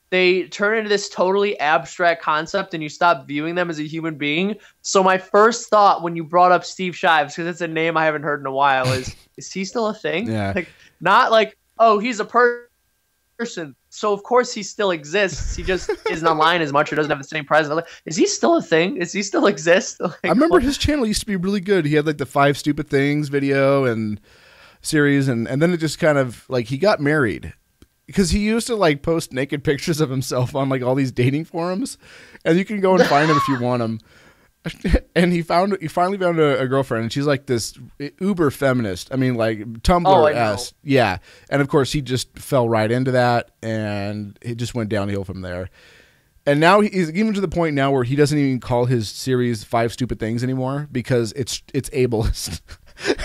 they turn into this totally abstract concept, and you stop viewing them as a human being. So my first thought when you brought up Steve Shives, because it's a name I haven't heard in a while, is is he still a thing? Yeah. Like, not like, oh, he's a per person, so of course he still exists. He just isn't online as much or doesn't have the same presence. Is he still a thing? Is he still exist? Like, I remember his channel used to be really good. He had like the five stupid things video and series, and and then it just kind of like he got married. Because he used to like post naked pictures of himself on like all these dating forums, and you can go and find him if you want him. And he found he finally found a, a girlfriend, and she's like this uber feminist. I mean, like Tumblr-esque, oh, yeah. And of course, he just fell right into that, and it just went downhill from there. And now he's even to the point now where he doesn't even call his series Five Stupid Things anymore because it's it's ableist.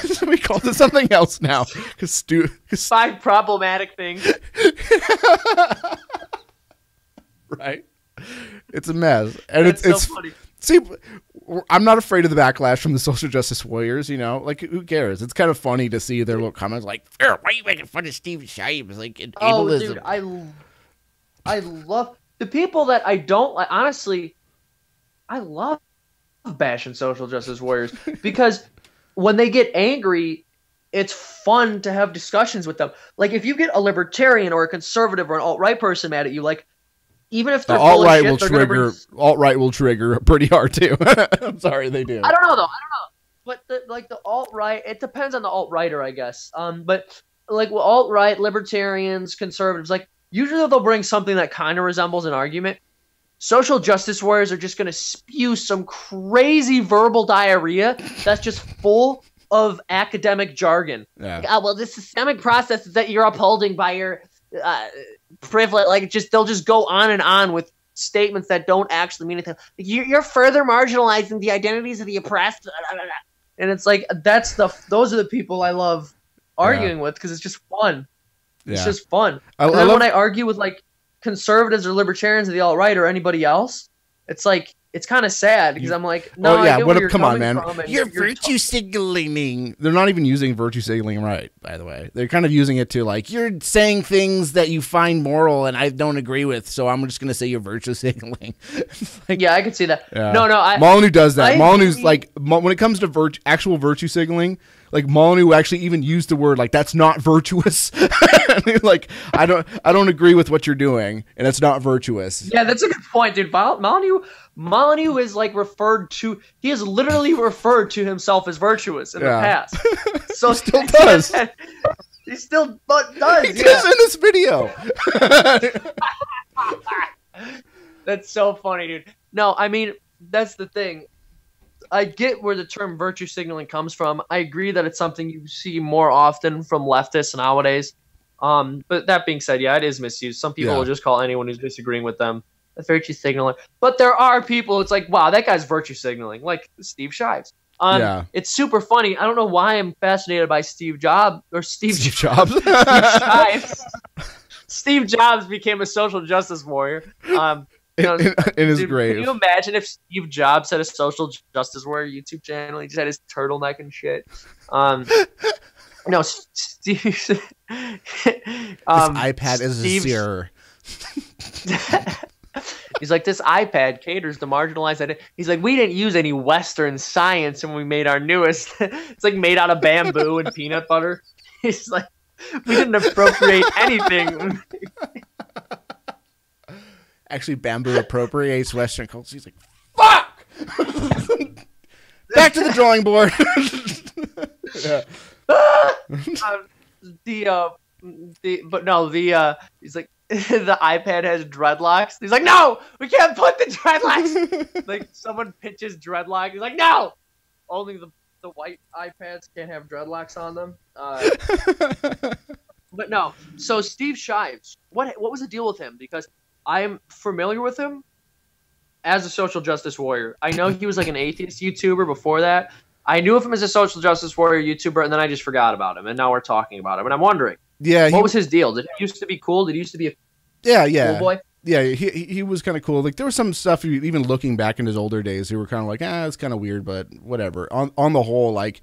So we called it something else now. Cause stu cause Five problematic things. Right? It's a mess. And That's it's, so it's funny. See, I'm not afraid of the backlash from the social justice warriors, you know? Like, who cares? It's kind of funny to see their little comments like, why are you making fun of Steve Shives? Like, ableism. Oh, dude, I, I love... The people that I don't like, honestly, I love bashing social justice warriors because... when they get angry, it's fun to have discussions with them. Like, if you get a libertarian or a conservative or an alt-right person mad at you, like, even if they're the alt-right will trigger alt-right will trigger pretty hard too. I'm sorry, they do. I don't know though. I don't know. But the, like the alt-right, it depends on the alt-righter, I guess. Um, but like alt-right, libertarians, conservatives, like usually they'll bring something that kind of resembles an argument. Social justice warriors are just going to spew some crazy verbal diarrhea that's just full of academic jargon. Yeah. Like, oh, well, the systemic process that you're upholding by your uh, privilege, like just they'll just go on and on with statements that don't actually mean anything. You're, you're further marginalizing the identities of the oppressed, and it's like that's the those are the people I love arguing yeah. with because it's just fun. Yeah. It's just fun. I, and then I when I argue with like. conservatives or libertarians or the alt-right or anybody else, it's like it's kind of sad because I'm like, no, oh, yeah, I get what you're come on, man. You're, you're virtue signaling. They're not even using virtue signaling right, by the way. They're kind of using it to like you're saying things that you find moral and I don't agree with, so I'm just gonna say you're virtue signaling. Like, yeah, I can see that. Yeah. No, no, I, Molyneux does that. I, Molyneux's like when it comes to virt actual virtue signaling. Like Molyneux actually even used the word like that's not virtuous. I mean, like I don't I don't agree with what you're doing, and that's not virtuous. Yeah, that's a good point, dude. Molyneux Molyneux is like referred to. He has literally referred to himself as virtuous in yeah. the past. So he still does. He still but does. He yeah. does in this video. That's so funny, dude. No, I mean that's the thing. I get where the term virtue signaling comes from. I agree that it's something you see more often from leftists nowadays. Um, but that being said, yeah, it is misused. Some people yeah. will just call anyone who's disagreeing with them a virtue signaling. But there are people, it's like, wow, that guy's virtue signaling, like Steve Shives. Um, yeah. It's super funny. I don't know why I'm fascinated by Steve Jobs or Steve, Steve Jobs. Steve Shives. Steve Jobs became a social justice warrior. Um, You know, in, in his dude, grave. Can you imagine if Steve Jobs had a social justice warrior YouTube channel? He just had his turtleneck and shit. Um, no, Steve. um, this iPad is Steve, a seer. He's like, this iPad caters to marginalized ideas. He's like, we didn't use any Western science when we made our newest. It's like made out of bamboo and peanut butter. He's like, we didn't appropriate anything. Actually, bamboo appropriates Western culture. He's like, fuck! Back to the drawing board. Yeah. uh, the, uh, the, but no, the, uh, he's like, the iPad has dreadlocks. He's like, no, we can't put the dreadlocks. Like, someone pitches dreadlocks. He's like, no! Only the the white iPads can't have dreadlocks on them. Uh, but no, so Steve Shives, what what was the deal with him? Because I'm familiar with him as a social justice warrior. I know he was like an atheist YouTuber before that. I knew of him as a social justice warrior YouTuber, and then I just forgot about him, and now we're talking about him. And I'm wondering, yeah, what he, was his deal? Did he used to be cool? Did he used to be a yeah, yeah, cool boy? Yeah, he he was kind of cool. Like there was some stuff even looking back in his older days, who were kind of like, ah, it's kind of weird, but whatever. On on the whole, like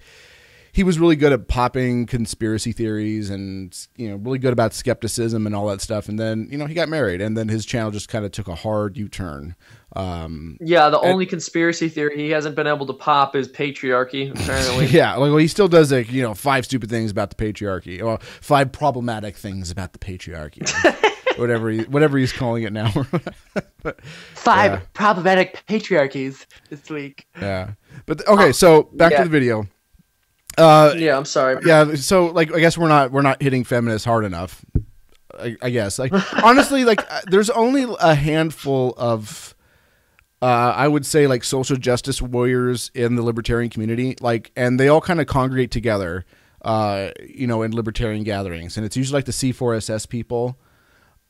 he was really good at popping conspiracy theories and you know really good about skepticism and all that stuff. And then you know he got married, and then his channel just kind of took a hard U-turn. Um, yeah, the only and, conspiracy theory he hasn't been able to pop is patriarchy. Apparently, yeah, like well, he still does like you know five stupid things about the patriarchy, or five problematic things about the patriarchy. Whatever he, whatever he's calling it now. But, Five yeah. problematic patriarchies this week. Yeah, but okay. Um, so back yeah. to the video. Uh, yeah, I'm sorry. Yeah, so like I guess we're not we're not hitting feminists hard enough. I, I guess like honestly, like there's only a handful of, uh, I would say like social justice warriors in the libertarian community. Like, and they all kind of congregate together, uh, you know, in libertarian gatherings, and it's usually like the C four S S people.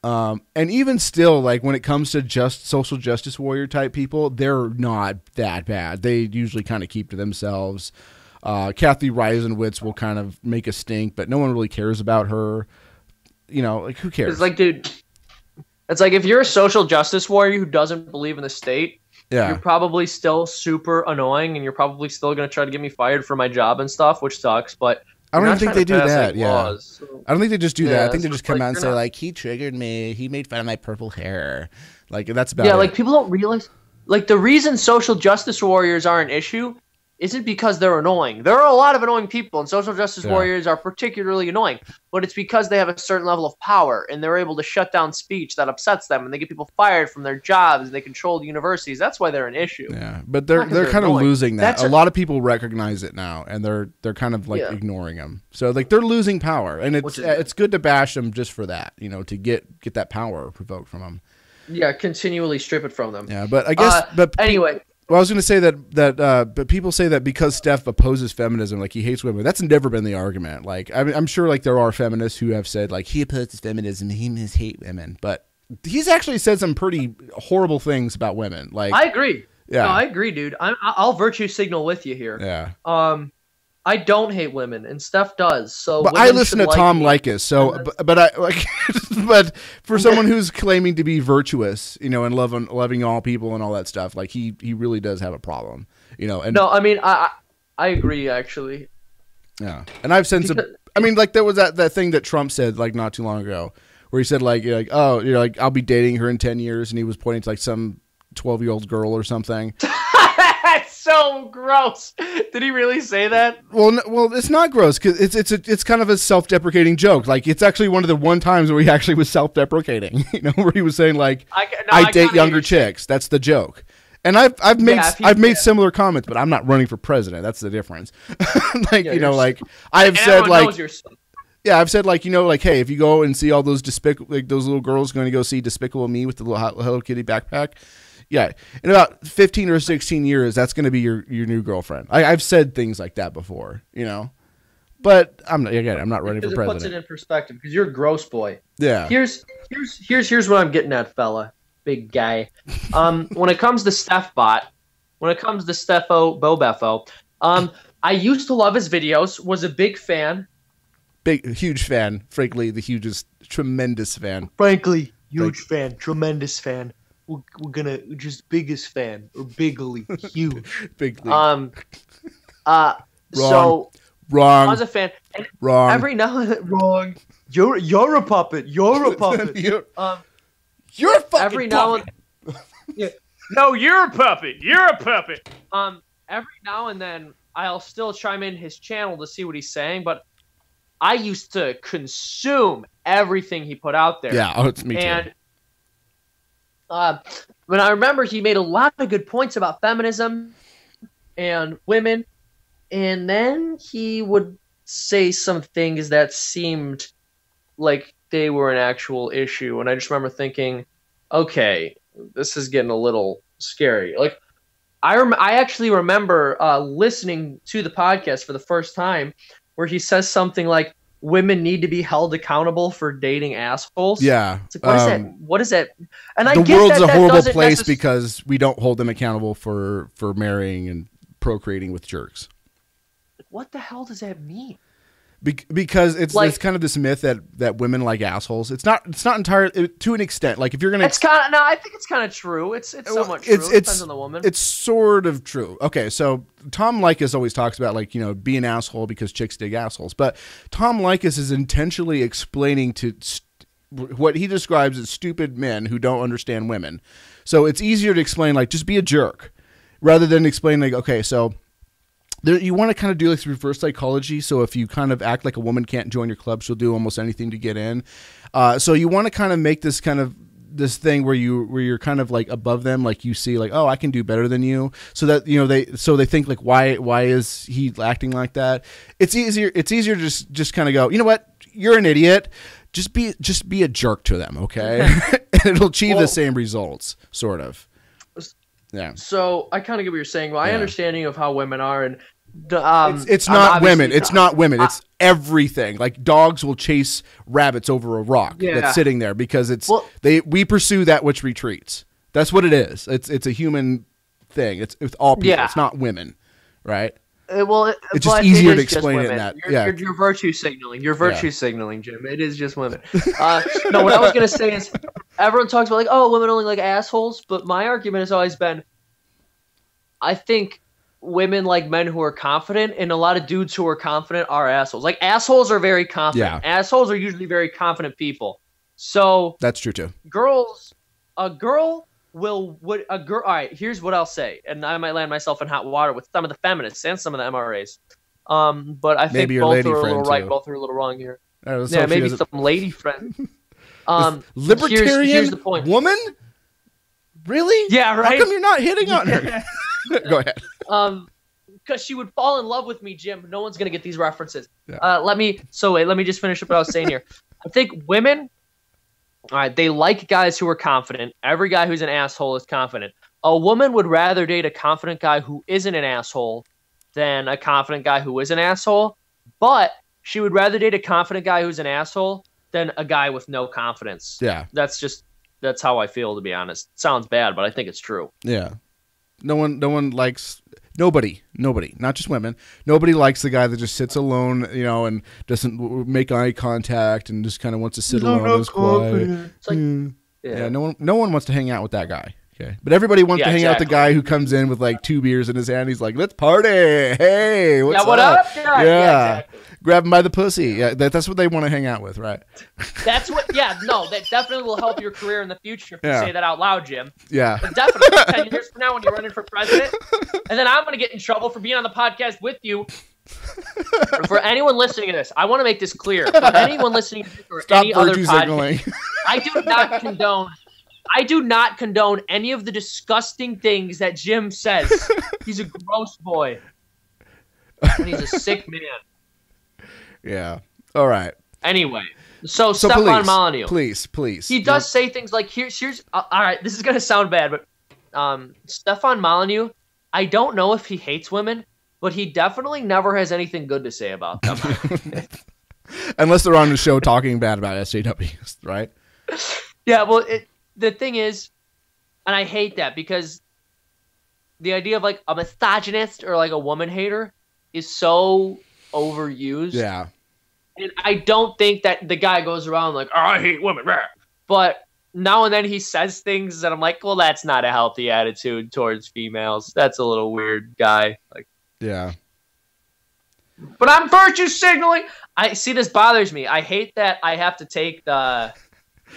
Um, and even still, like when it comes to just social justice warrior type people, they're not that bad. They usually kind of keep to themselves. Uh, Kathy Reisenwitz will kind of make a stink, but no one really cares about her. You know, like who cares? It's like, dude, it's like if you're a social justice warrior who doesn't believe in the state, yeah. you're probably still super annoying, and you're probably still going to try to get me fired for my job and stuff, which sucks, but... I don't even think they do that. Yeah, laws, so. I don't think they just do yeah, that. I think they just come like, out and say not... like, "He triggered me. He made fun of my purple hair." Like that's about yeah. It. Like people don't realize, like the reason social justice warriors are an issue isn't because they're annoying. There are a lot of annoying people, and social justice yeah. warriors are particularly annoying. But it's because they have a certain level of power, and they're able to shut down speech that upsets them, and they get people fired from their jobs, and they control the universities. That's why they're an issue. Yeah, but they're they're, they're kind annoying. of losing that. That's a lot of people recognize it now, and they're they're kind of like yeah. ignoring them. So like they're losing power, and it's is, it's good to bash them just for that, you know, to get get that power provoked from them. Yeah, continually strip it from them. Yeah, but I guess uh, but anyway. Well, I was going to say that that uh, but people say that because Steph opposes feminism, like he hates women. That's never been the argument. Like I mean, I'm sure like there are feminists who have said like he opposes feminism, he must hate women. But he's actually said some pretty horrible things about women. Like I agree. Yeah, no, I agree, dude. I'm, I'll virtue signal with you here. Yeah. Um, I don't hate women, and Steph does. So, but I listen to like Tom Likas. So, but, but I like, but for someone who's claiming to be virtuous, you know, and loving loving all people and all that stuff, like he he really does have a problem, you know. And no, I mean, I I agree actually. Yeah, and I've sensed. I mean, like there was that that thing that Trump said like not too long ago, where he said like like oh you know like I'll be dating her in ten years, and he was pointing to like some twelve year old girl or something. That's so gross. Did he really say that? Well, no, well, it's not gross because it's it's a, it's kind of a self-deprecating joke. Like it's actually one of the one times where he actually was self-deprecating. You know, where he was saying like, I, no, I, I date younger chicks. That's the joke. And I've I've made yeah, I've made similar comments, but I'm not running for president. That's the difference. Like yeah, you know, like I've said like. Yeah, I've said like you know like hey, if you go and see all those despicable like those little girls going to go see Despicable Me with the little Hello Kitty backpack. Yeah, in about fifteen or sixteen years, that's going to be your your new girlfriend. I, I've said things like that before, you know. But I'm not, again, I'm not running for president. It puts it in perspective because you're a gross boy. Yeah. Here's here's here's here's what I'm getting at, fella, big guy. Um, when it comes to StephBot, when it comes to Steffo Bobeffo, um, I used to love his videos. Was a big fan. Big, huge fan. Frankly, the hugest, tremendous fan. Frankly, huge Thank fan, tremendous fan. We're, we're gonna we're just biggest fan or bigly huge bigly. Um, uh, wrong. so wrong. I was a fan. And wrong. Every now and then, wrong. You're you're a puppet. You're a puppet. you're, um, you're a fucking every now puppet. And, yeah. No, you're a puppet. You're a puppet. Um, every now and then I'll still chime in his channel to see what he's saying, but I used to consume everything he put out there. Yeah, oh, it's me and, too. Uh, when I remember he made a lot of good points about feminism and women, and then he would say some things that seemed like they were an actual issue. And I just remember thinking, okay, this is getting a little scary. Like, I rem I actually remember uh, listening to the podcast for the first time where he says something like, women need to be held accountable for dating assholes. Yeah. It's like, what is um, that? What is that? And I get that the world's a horrible place because we don't hold them accountable for, for marrying and procreating with jerks. What the hell does that mean? Be because it's, like, it's kind of this myth that, that women like assholes. It's not, it's not entirely it, to an extent. Like if you're going to, it's kind of, no, I think it's kind of true. It's, it's somewhat true. It's, it depends it's, on the woman. It's sort of true. Okay. So Tom Likas always talks about like, you know, be an asshole because chicks dig assholes, but Tom Likas is intentionally explaining to what he describes as stupid men who don't understand women. So it's easier to explain, like, just be a jerk rather than explain like, okay, so there, you want to kind of do like reverse psychology. So if you kind of act like a woman can't join your club, she'll do almost anything to get in. Uh, so you want to kind of make this kind of this thing where you where you're kind of like above them, like you see like, oh, I can do better than you. So that, you know, they so they think like, why why is he acting like that? It's easier. It's easier to just just kind of go, you know what? You're an idiot. Just be just be a jerk to them. OK, and it'll achieve well, the same results, sort of. Yeah. So I kind of get what you're saying. My yeah. understanding of how women are, and um, it's, it's not women. It's not women. It's everything. Like dogs will chase rabbits over a rock yeah. that's sitting there because it's well, they we pursue that which retreats. That's what it is. It's it's a human thing. It's it's all people. Yeah. It's not women, right? It, well, it, it's just easier it to explain it. In that you're, yeah. you're, you're virtue signaling. You're virtue yeah. signaling, Jim. It is just women. Uh, no, what I was gonna say is everyone talks about like, oh, women only like assholes, but my argument has always been, I think women like men who are confident, and a lot of dudes who are confident are assholes. Like assholes are very confident. Yeah. Assholes are usually very confident people. So that's true too. Girls, a girl. Will what a girl? All right, here's what I'll say, and I might land myself in hot water with some of the feminists and some of the M R As. Um, but I think both are a little right, both are a little wrong here. Yeah, maybe some lady friend. Um, libertarian here's, here's the point. Woman, really? Yeah, right. How come you're not hitting on her? Go ahead. Um, because she would fall in love with me, Jim. No one's gonna get these references. Yeah. Uh, let me. So wait, let me just finish up what I was saying here. I think women. All right, they like guys who are confident. Every guy who's an asshole is confident. A woman would rather date a confident guy who isn't an asshole than a confident guy who is an asshole, but she would rather date a confident guy who's an asshole than a guy with no confidence. Yeah. That's just that's how I feel, to be honest. It sounds bad, but I think it's true. Yeah. No one no one likes Nobody, nobody, not just women. Nobody likes the guy that just sits alone, you know, and doesn't make eye contact and just kind of wants to sit no, alone. No, quiet. It's like, mm. yeah. yeah, no one, no one wants to hang out with that guy. Okay, but everybody wants yeah, to hang exactly. out with the guy who comes in with like two beers in his hand. He's like, "Let's party! Hey, what's yeah, what up? up? Yeah, yeah exactly. Grab him by the pussy. Yeah, that, that's what they want to hang out with, right? That's what. Yeah, no, that definitely will help your career in the future. If yeah. you say that out loud, Jim. Yeah, but definitely. Ten years from now, when you're running for president, and then I'm gonna get in trouble for being on the podcast with you. For anyone listening to this, I want to make this clear. For anyone listening to this or Stop any other signaling. podcast, I do not condone. I do not condone any of the disgusting things that Jim says. He's a gross boy. And he's a sick man. Yeah. All right. Anyway, so, so Stefan Molyneux. Please, please. He does say things like, here's, here's uh, all right, this is going to sound bad, but um, Stefan Molyneux, I don't know if he hates women, but he definitely never has anything good to say about them. Unless they're on the show talking bad about S J Ws, right? Yeah, well, it, the thing is, and I hate that because the idea of like a misogynist or like a woman hater is so overused. Yeah. And I don't think that the guy goes around like, oh, I hate women. But now and then he says things that I'm like, well, that's not a healthy attitude towards females. That's a little weird guy. Like, yeah. But I'm virtue signaling. I see this bothers me. I hate that I have to take the...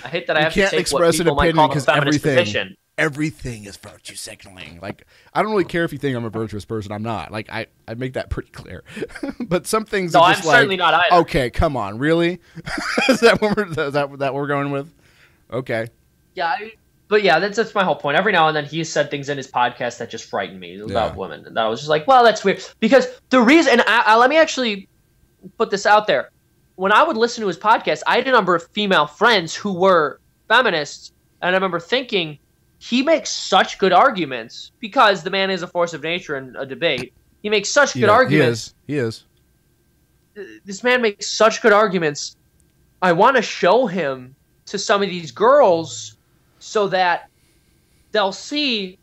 I hate that I have to take what people might call a feminist position. Everything is virtue signaling. Like, I don't really care if you think I'm a virtuous person. I'm not. Like, I, I make that pretty clear. But some things are just like, no, I'm certainly not either. Okay, come on. Really? Is that what we're, is that, that what we're going with? Okay. Yeah, I, but yeah, that's, that's my whole point. Every now and then he said things in his podcast that just frightened me about yeah. women. And I was just like, well, that's weird. Because the reason, and I, I, let me actually put this out there. When I would listen to his podcast, I had a number of female friends who were feminists, and I remember thinking, he makes such good arguments because the man is a force of nature in a debate. He makes such yeah, good arguments. He is. He is. This man makes such good arguments. I want to show him to some of these girls so that they'll see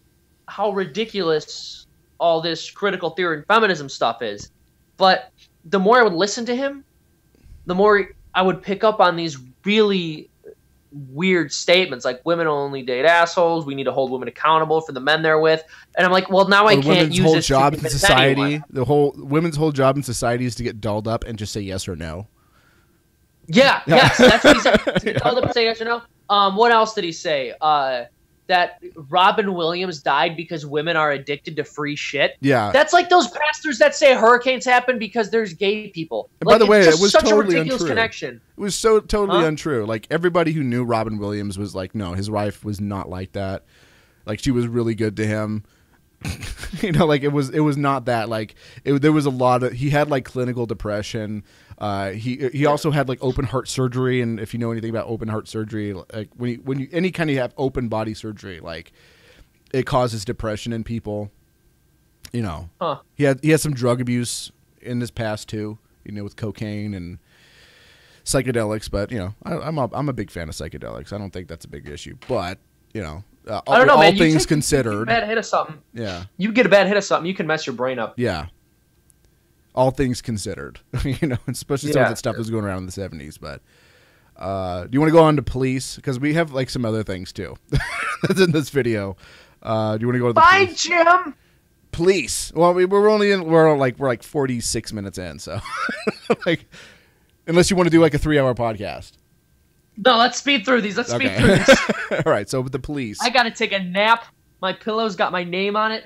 how ridiculous all this critical theory and feminism stuff is. But the more I would listen to him, the more I would pick up on these really weird statements like women only date assholes. We need to hold women accountable for the men they're with. And I'm like, well, now I can't use this job in society. The whole women's whole job in society is to get dolled up and just say yes or no. Yeah. yeah. Yes. That's what he said. To get dolled up and say yes or no. Um, what else did he say? Uh, that Robin Williams died because women are addicted to free shit. Yeah. That's like those pastors that say hurricanes happen because there's gay people. And like, by the way, it was such totally a ridiculous untrue. connection. It was so totally huh? untrue. Like everybody who knew Robin Williams was like, no, his wife was not like that. Like she was really good to him. You know, like it was, it was not that like it, there was a lot of, he had like clinical depression. Uh, he, he also had like open heart surgery. And if you know anything about open heart surgery, like when you, when you, any kind of have open body surgery, like it causes depression in people, you know, huh. he had, he had some drug abuse in his past too, you know, with cocaine and psychedelics, but you know, I, I'm a, I'm a big fan of psychedelics. I don't think that's a big issue, but you know, Uh, all, I don't know, all man. things you take, considered, you get a bad hit of something. Yeah, you get a bad hit of something, you can mess your brain up. Yeah, all things considered, you know, especially yeah. some of that stuff was going around in the seventies. But uh, do you want to go on to police? Because we have like some other things too that's in this video. Uh, do you want to go to the Bye, police? Jim. Police. Well, we, we're only in. We're like we're like forty-six minutes in. So, like, unless you want to do like a three-hour podcast. No, let's speed through these. Let's okay. speed through these. All right, so with the police. I got to take a nap. My pillow's got my name on it.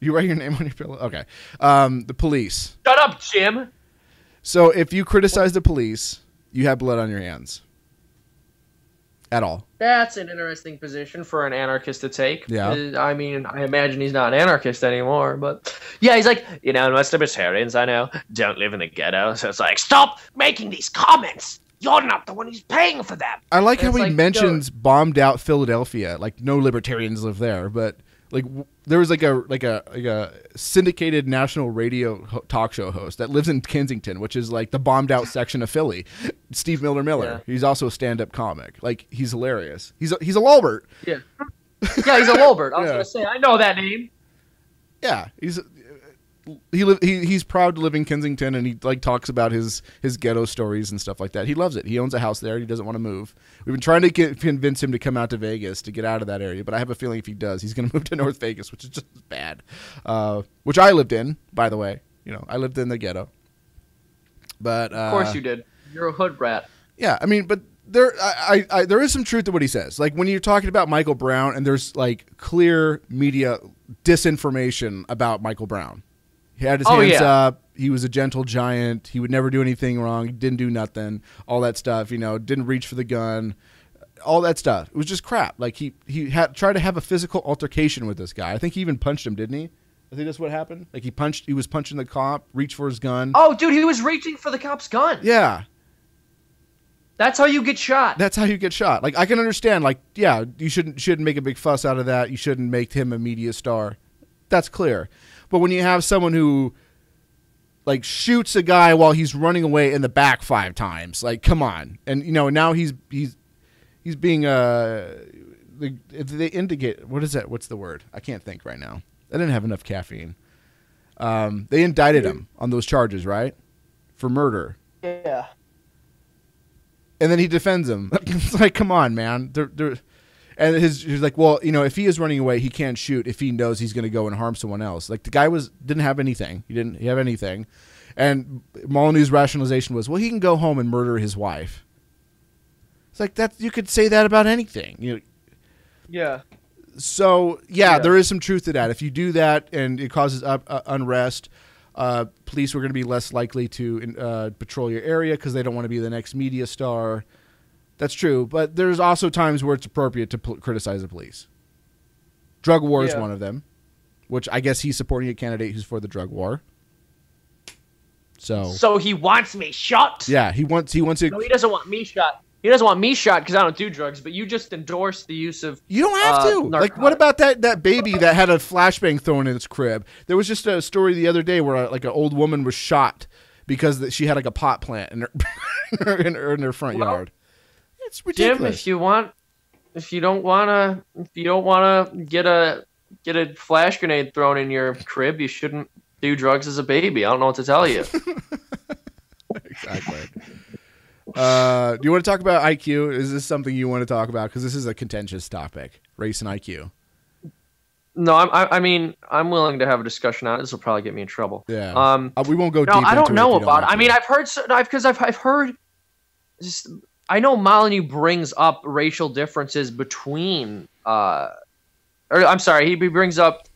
You write your name on your pillow? Okay. Um, the police. Shut up, Jim. So if you criticize the police, you have blood on your hands. At all. That's an interesting position for an anarchist to take. Yeah. I mean, I imagine he's not an anarchist anymore, but yeah, he's like, you know, most libertarians I know don't live in the ghetto, so it's like, stop making these comments. You're not the one who's paying for them. I like how he like, mentions don't. bombed out Philadelphia. Like no libertarians live there, but like w there was like a like a like a syndicated national radio ho talk show host that lives in Kensington, which is like the bombed out section of Philly. Steve Miller Miller. Yeah. He's also a stand up comic. Like he's hilarious. He's a, he's a Lolbert. Yeah. Yeah, he's a Lolbert. I was yeah. gonna say I know that name. Yeah, he's. He, li he he's proud to live in Kensington, and he like talks about his his ghetto stories and stuff like that. He loves it. He owns a house there. He doesn't want to move. We've been trying to get, convince him to come out to Vegas to get out of that area, but I have a feeling if he does, he's going to move to North Vegas, which is just bad. Uh, which I lived in, by the way. You know, I lived in the ghetto. But uh, of course you did. You're a hood rat. Yeah, I mean, but there I, I, I there is some truth to what he says. Like when you're talking about Michael Brown, and there's like clear media disinformation about Michael Brown. He had his oh, hands yeah. up. He was a gentle giant. He would never do anything wrong. He didn't do nothing. All that stuff, you know, didn't reach for the gun. All that stuff. It was just crap. Like he he had tried to have a physical altercation with this guy. I think he even punched him, didn't he? I think that's what happened. Like he punched he was punching the cop, reached for his gun. Oh, dude, he was reaching for the cop's gun. Yeah. That's how you get shot. That's how you get shot. Like I can understand like yeah, you shouldn't shouldn't make a big fuss out of that. You shouldn't make him a media star. That's clear. But when you have someone who, like, shoots a guy while he's running away in the back five times, like, come on. And, you know, now he's he's he's being, uh, they, they indicate, what is that? What's the word? I can't think right now. I didn't have enough caffeine. Um, they indicted him on those charges, right? For murder. Yeah. And then he defends him. It's like, come on, man. They're, they're, And his, he's like, well, you know, if he is running away, he can't shoot if he knows he's going to go and harm someone else. Like the guy was didn't have anything. He didn't he have anything. And Molyneux's rationalization was, well, he can go home and murder his wife. It's like that you could say that about anything. You, yeah. So, yeah, yeah, there is some truth to that. If you do that and it causes up, uh, unrest, uh, police are going to be less likely to uh, patrol your area because they don't want to be the next media star. That's true, but there's also times where it's appropriate to criticize the police. Drug war yeah. is one of them, which I guess he's supporting a candidate who's for the drug war. So, so he wants me shot. Yeah, he wants he wants it. No, he doesn't want me shot. He doesn't want me shot because I don't do drugs, but you just endorse the use of You don't have uh, to. Narcotics. Like, what about that, that baby that had a flashbang thrown in its crib? There was just a story the other day where, a, like, an old woman was shot because she had, like, a pot plant in her, in, her, in, her, in her front well, yard. It's ridiculous. Jim, if you want, if you don't wanna, if you don't wanna get a get a flash grenade thrown in your crib, you shouldn't do drugs as a baby. I don't know what to tell you. Exactly. Uh, do you want to talk about I Q? Is this something you want to talk about? Because this is a contentious topic, race and I Q. No, I'm, I, I mean, I'm willing to have a discussion on it. This will probably get me in trouble. Yeah. Um, uh, we won't go no, deep. No, I don't know about it. I mean, I've heard so, no, because I've I've heard. Just, I know Molyneux brings up racial differences between, uh, or I'm sorry, he brings up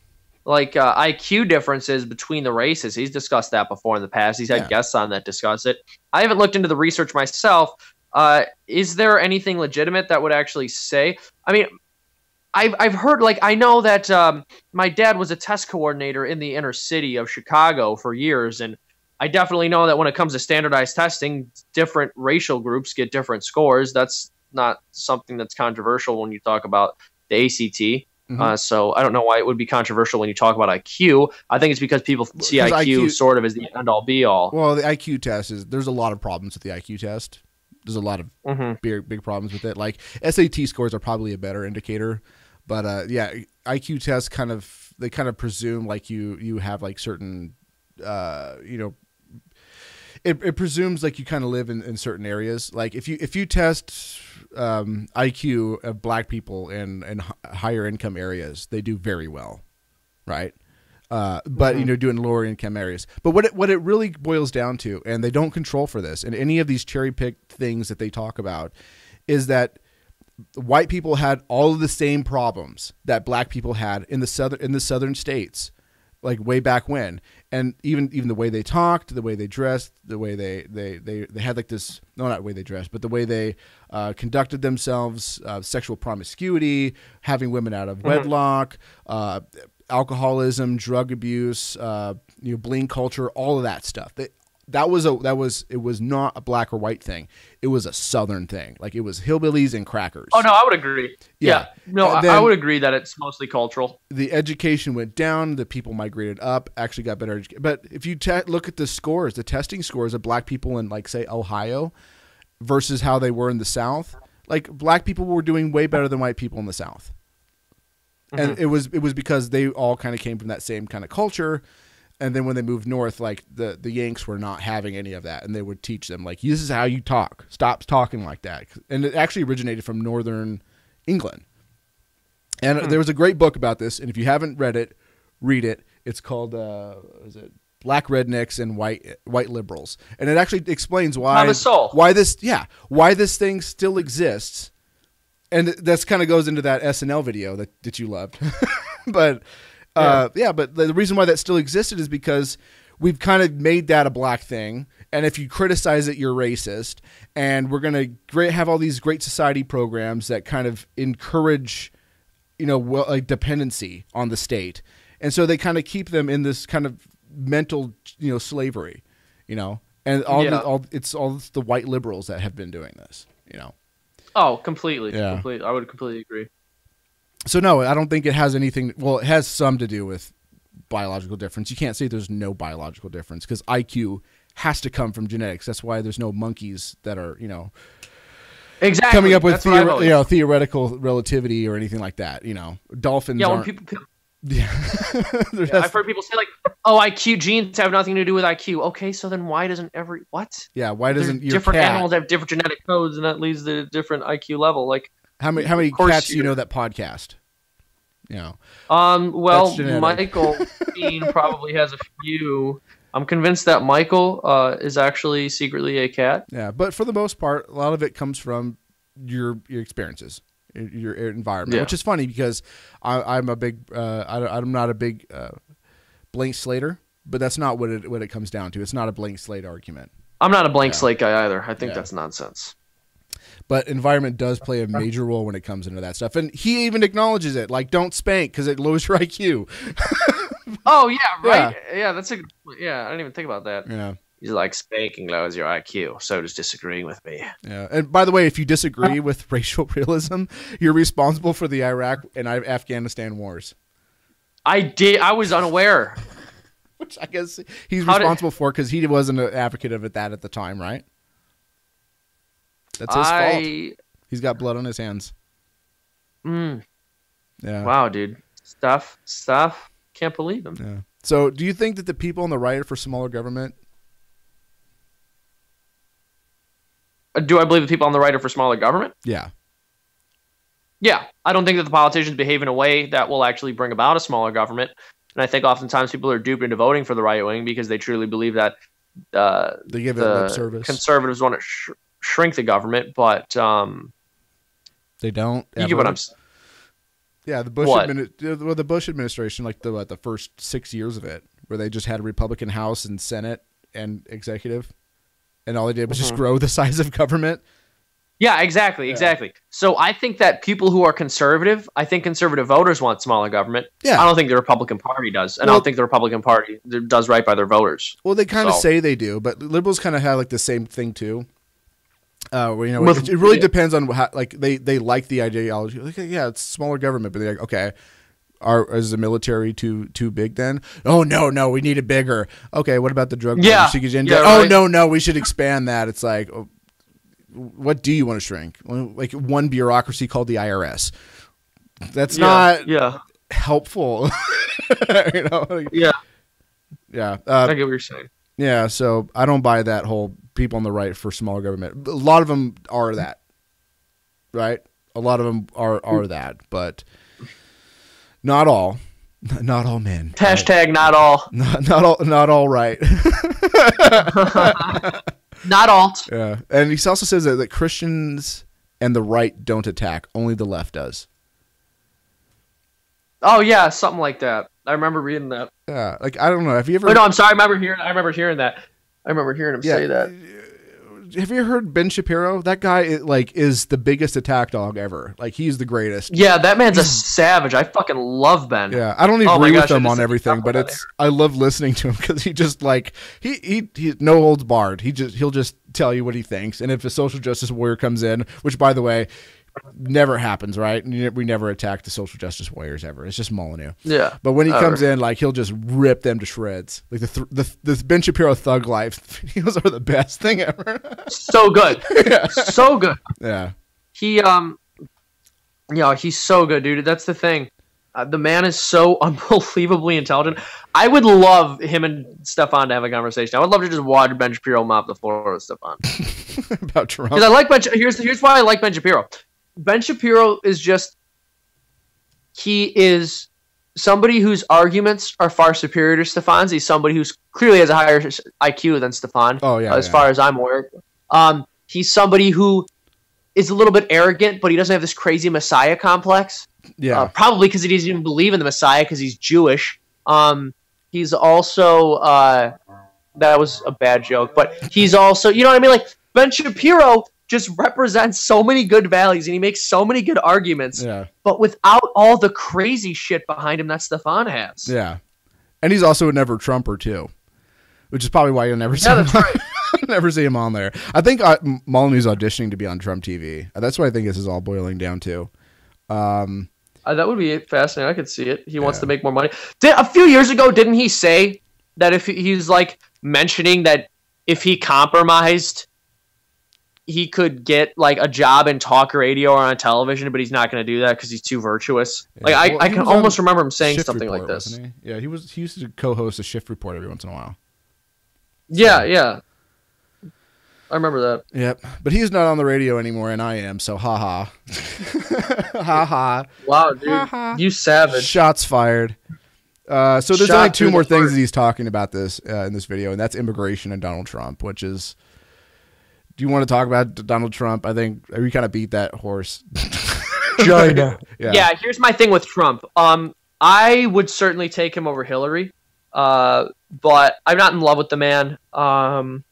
like uh, I Q differences between the races. He's discussed that before in the past. He's had yeah. guests on that discuss it. I haven't looked into the research myself. Uh, is there anything legitimate that would actually say? I mean, I've I've heard like I know that um, my dad was a test coordinator in the inner city of Chicago for years, and I definitely know that when it comes to standardized testing, different racial groups get different scores. That's not something that's controversial when you talk about the A C T. Mm-hmm. uh, so I don't know why it would be controversial when you talk about I Q. I think it's because people see I Q, I Q sort of as the end-all, be-all. Well, the I Q test is – there's a lot of problems with the I Q test. There's a lot of mm-hmm. big, big problems with it. Like S A T scores are probably a better indicator. But, uh, yeah, I Q tests kind of – they kind of presume like you, you have like certain uh, – you know, It, it presumes like you kind of live in, in certain areas. Like if you if you test um, I Q of black people in, in higher income areas, they do very well, right? Uh, but mm-hmm. you know, doing lower income areas. But what it, what it really boils down to, and they don't control for this, and any of these cherry picked things that they talk about, is that white people had all of the same problems that black people had in the southern in the southern states, like way back when. And even even the way they talked, the way they dressed, the way they they they, they had like this no not the way they dressed, but the way they uh, conducted themselves, uh, sexual promiscuity, having women out of mm-hmm. wedlock, uh, alcoholism, drug abuse, uh, you know, bling culture, all of that stuff. That that was a that was it was not a black or white thing. It was a southern thing. Like it was hillbillies and crackers. Oh no, I would agree. Yeah, yeah. no, then, I would agree that it's mostly cultural. The education went down. The people migrated up. Actually, got better. But if you te look at the scores, the testing scores of black people in like say Ohio versus how they were in the South, like black people were doing way better than white people in the South, mm-hmm. and it was it was because they all kind of came from that same kind of culture. And then when they moved north, like the, the Yanks were not having any of that. And they would teach them like, this is how you talk. Stop talking like that. And it actually originated from northern England. And mm-hmm. there was a great book about this. And if you haven't read it, read it. It's called uh, is it Black Rednecks and White White Liberals. And it actually explains why why this yeah why this thing still exists. And that's kind of goes into that S N L video that, that you loved. But Uh, yeah. yeah, but the reason why that still existed is because we've kind of made that a black thing. And if you criticize it, you're racist. And we're going to have all these great society programs that kind of encourage, you know, well, like dependency on the state. And so they kind of keep them in this kind of mental, you know, slavery, you know, and all, yeah. the, all it's all the white liberals that have been doing this, you know. Oh, completely. Yeah. Completely. I would completely agree. So, no, I don't think it has anything – well, it has some to do with biological difference. You can't say there's no biological difference because I Q has to come from genetics. That's why there's no monkeys that are, you know, exactly. coming up with theor you know, theoretical relativity or anything like that. You know, dolphins yeah, aren't people, people, yeah. yeah, I've heard people say like, oh, I Q genes have nothing to do with I Q. Okay, so then why doesn't every – what? Yeah, why doesn't your different cat... animals have different genetic codes and that leads to a different I Q level? Like – How many how many cats do you know that podcast? You know. Um well Michael Dean probably has a few. I'm convinced that Michael uh is actually secretly a cat. Yeah, but for the most part, a lot of it comes from your your experiences, your environment, yeah. which is funny because I I'm a big uh I I'm not a big uh blank slater, but that's not what it what it comes down to. It's not a blank slate argument. I'm not a blank yeah. slate guy either. I think yeah. that's nonsense. But environment does play a major role when it comes into that stuff. And he even acknowledges it. Like, don't spank because it lowers your I Q. Oh, yeah, right. Yeah, yeah that's a – yeah, I didn't even think about that. Yeah. He's like, spanking lowers your I Q. So does disagreeing with me. Yeah. And by the way, if you disagree with racial realism, you're responsible for the Iraq and Afghanistan wars. I did. I was unaware. Which I guess he's How responsible did... for because he wasn't an advocate of it that at the time, right? That's his I... fault. He's got blood on his hands. Mm. Yeah. Wow, dude. Stuff. Stuff. Can't believe him. Yeah. So do you think that the people on the right are for smaller government? Do I believe the people on the right are for smaller government? Yeah. Yeah. I don't think that the politicians behave in a way that will actually bring about a smaller government. And I think oftentimes people are duped into voting for the right wing because they truly believe that uh, they give it the lip service. Conservatives want to sh shrink the government, but um, they don't. You get what I'm saying? Yeah, the Bush, well, the Bush administration, like the what, the first six years of it, where they just had a Republican House and Senate and executive, and all they did was mm-hmm. just grow the size of government. Yeah, exactly, yeah. exactly. So I think that people who are conservative, I think conservative voters want smaller government. Yeah. I don't think the Republican Party does, and well, I don't think the Republican Party does right by their voters. Well, they kind of so. say they do, but liberals kind of have like the same thing too. Uh, well, you know, well, it, it really yeah. depends on how, like they they like the ideology. Like, yeah, it's smaller government, but they're like, okay, are is the military too too big? Then oh no no, we need a bigger. Okay, what about the drug? Yeah, yeah right. Oh no no, we should expand that. It's like, oh, what do you want to shrink? Like one bureaucracy called the I R S. That's yeah. not yeah helpful. You know? Like, yeah yeah. Uh, I get what you're saying. Yeah, so I don't buy that whole people on the right for smaller government. A lot of them are that, right? A lot of them are, are that, but not all, not all men. Hashtag not all. Not, not all, not all right. Not all. Yeah, and he also says that, that Christians and the right don't attack, only the left does. Oh, yeah, something like that. I remember reading that. Yeah, like, I don't know. Have you ever... Oh, no, I'm sorry. I remember hearing, I remember hearing that. I remember hearing him yeah. say that. Have you heard Ben Shapiro? That guy is, like, is the biggest attack dog ever. Like, he's the greatest. Yeah, that man's a savage. I fucking love Ben. Yeah, I don't agree oh with gosh, him on everything, but it's I love listening to him because he just like he he he no holds barred. He just he'll just tell you what he thinks. And if a social justice warrior comes in, which by the way never happens, right? We never attack the social justice warriors ever. It's just Molyneux. Yeah. But when he ever. comes in, like he'll just rip them to shreds. Like the th the the Ben Shapiro Thug Life videos are the best thing ever. So good. Yeah. So good. Yeah. He um, yeah, he's so good, dude. That's the thing. Uh, the man is so unbelievably intelligent. I would love him and Stefan to have a conversation. I would love to just watch Ben Shapiro mop the floor with Stefan about Trump. Because I like Ben. Here's here's why I like Ben Shapiro. Ben Shapiro is just, he is somebody whose arguments are far superior to Stefan's. He's somebody who's clearly has a higher I Q than Stefan, oh, yeah, uh, as yeah. far as I'm aware. Um, he's somebody who is a little bit arrogant, but he doesn't have this crazy Messiah complex. Yeah, uh, probably because he doesn't even believe in the Messiah because he's Jewish. Um, he's also, uh, that was a bad joke, but he's also, you know what I mean? Like, Ben Shapiro just represents so many good values and he makes so many good arguments, yeah. but without all the crazy shit behind him that Stefan has. Yeah. And he's also a never Trumper too, which is probably why you'll never, yeah, see, him right. never see him on there. I think uh, Molyneux's auditioning to be on Trump T V. That's what I think this is all boiling down to. Um, uh, that would be fascinating. I could see it. He yeah. wants to make more money. Did, a few years ago, didn't he say that if he, he's like mentioning that if he compromised, he could get like a job in talk radio or on television, but he's not going to do that because he's too virtuous. Yeah. Like well, I, I can almost remember him saying something like this. He? Yeah, he was. He used to co-host a Shift Report every once in a while. Yeah, so. yeah, I remember that. Yep, but he's not on the radio anymore, and I am. So, haha, haha. Wow, dude, ha -ha. You savage. Shots fired. Uh, so there's Shot only two more things that he's talking about this uh, in this video, and that's immigration and Donald Trump, which is. Do you want to talk about Donald Trump? I think we kind of beat that horse. yeah. yeah, here's my thing with Trump. Um, I would certainly take him over Hillary, uh, but I'm not in love with the man. Um,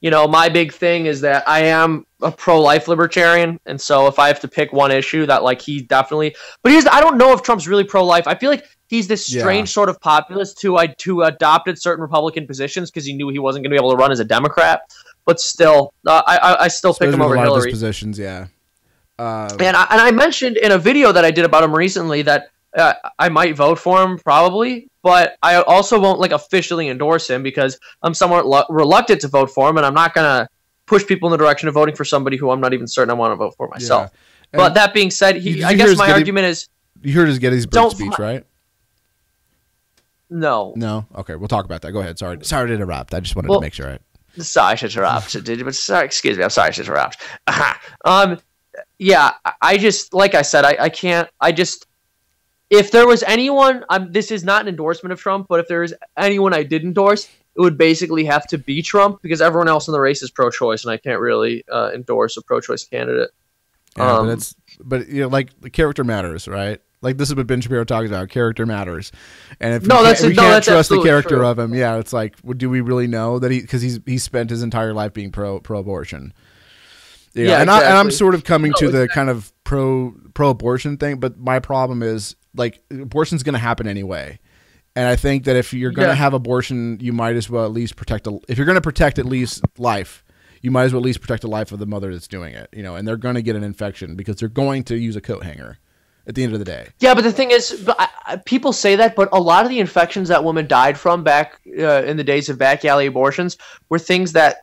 you know, my big thing is that I am a pro-life libertarian, and so if I have to pick one issue that, like, he definitely... But here's, I don't know if Trump's really pro-life. I feel like He's this strange yeah. sort of populist who, I, who adopted certain Republican positions because he knew he wasn't going to be able to run as a Democrat. But still, uh, I, I still pick him over Hillary. A lot of his positions, yeah. Uh, and, I, and I mentioned in a video that I did about him recently that uh, I might vote for him, probably. But I also won't like officially endorse him because I'm somewhat reluctant to vote for him. And I'm not going to push people in the direction of voting for somebody who I'm not even certain I want to vote for myself. Yeah. But that being said, he, I guess my Getty, argument is... You heard his Gettysburg speech, right? No. No? Okay, we'll talk about that. Go ahead. Sorry, sorry to interrupt. I just wanted well, to make sure. I... Sorry to interrupt. Did you, sorry, excuse me. I'm sorry to interrupt. um, yeah, I just, like I said, I, I can't, I just, if there was anyone, I'm, this is not an endorsement of Trump, but if there is anyone I did endorse, it would basically have to be Trump because everyone else in the race is pro-choice and I can't really uh, endorse a pro-choice candidate. Yeah, um, but, it's, but you know, like, the character matters, right? Like, this is what Ben Shapiro talks about. Character matters, and if no, we can't, we no, can't trust the character true. of him, yeah, it's like, well, do we really know that he? Because he's he spent his entire life being pro pro abortion. Yeah, yeah, and, exactly. I, and I'm sort of coming no, to exactly. the kind of pro pro abortion thing, but my problem is like abortion's going to happen anyway, and I think that if you're going to yeah. have abortion, you might as well at least protect. A, if you're going to protect at least life, you might as well at least protect the life of the mother that's doing it. You know, and they're going to get an infection because they're going to use a coat hanger. At the end of the day. Yeah, but the thing is, people say that, but a lot of the infections that women died from back uh, in the days of back alley abortions were things that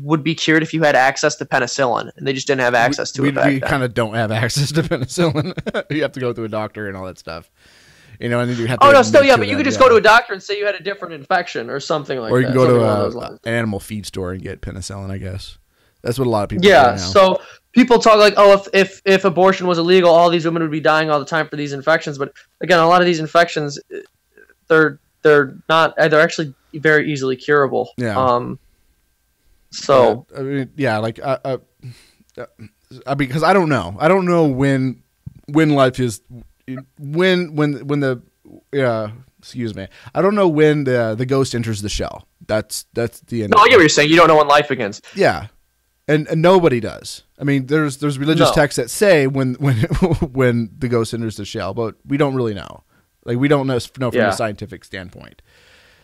would be cured if you had access to penicillin, and they just didn't have access to we, it back We kind of don't have access to penicillin. You have to go to a doctor and all that stuff. You know, and then you have to... Oh, no, still, yeah, but you could just yeah. go to a doctor and say you had a different infection or something like that. Or you can that, go to an animal feed store and get penicillin, I guess. That's what a lot of people yeah, do now. So... People talk like, oh, if, if if abortion was illegal, all these women would be dying all the time for these infections. But again, a lot of these infections, they're they're not they're actually very easily curable. Yeah. Um. So yeah, I mean, yeah like I, I, I, because I don't know, I don't know when when life is when when when the uh, excuse me, I don't know when the the ghost enters the shell. That's that's the end. No, I get what you're saying. You don't know when life begins. Yeah. And, and nobody does. I mean, there's there's religious no. texts that say when when when the ghost enters the shell, but we don't really know. Like we don't know, know from yeah. a scientific standpoint.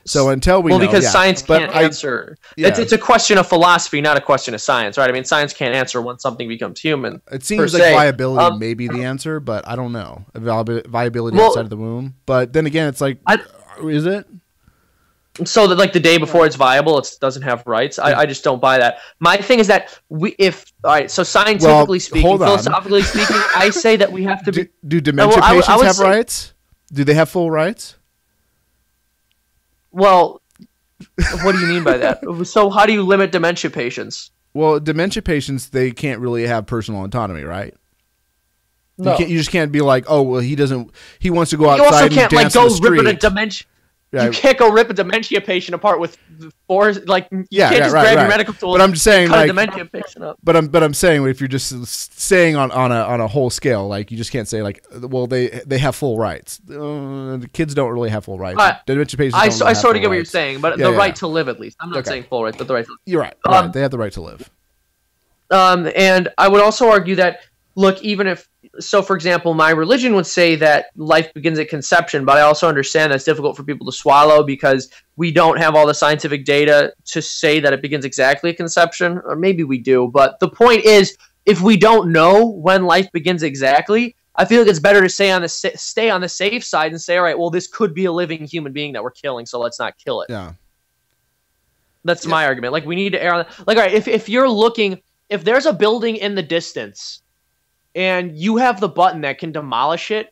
So until we well, know, because yeah. science but can't I, answer. Yeah. It's, it's a question of philosophy, not a question of science, right? I mean, science can't answer when something becomes human. It seems like se. viability um, may be the answer, but I don't know viability well, outside of the womb. But then again, it's like, I, is it? So that like the day before it's viable, it doesn't have rights. I, I just don't buy that. My thing is that we, if all right, so scientifically well, speaking, philosophically speaking, I say that we have to. Do, be, do dementia well, patients I, I have say, rights? Do they have full rights? Well, what do you mean by that? So how do you limit dementia patients? Well, dementia patients, they can't really have personal autonomy, right? No. You, can't, you just can't be like, oh well, he doesn't. He wants to go outside. You also can't and dance like go in the rip in a dementia. You can't go rip a dementia patient apart with four, like you yeah, can't yeah, just right, grab right. your medical tool. But I'm just saying, like, dementia patient up. But I'm, but I'm saying, if you're just saying on on a on a whole scale, like you just can't say, like, well, they they have full rights. Uh, the kids don't really have full rights. Uh, dementia patients. I, so, I sort of get what rights. you're saying, but yeah, the yeah, right yeah. to live at least. I'm not okay. saying full rights, but the right. To live. You're right. Um, right. They have the right to live. Um, and I would also argue that look, even if. So, for example, my religion would say that life begins at conception, but I also understand that's difficult for people to swallow because we don't have all the scientific data to say that it begins exactly at conception, or maybe we do. But the point is, if we don't know when life begins exactly, I feel like it's better to stay on the, stay on the safe side and say, all right, well, this could be a living human being that we're killing, so let's not kill it. Yeah. That's yeah. my argument. Like, we need to err on that. Like, all right, if, if you're looking, if there's a building in the distance... and you have the button that can demolish it,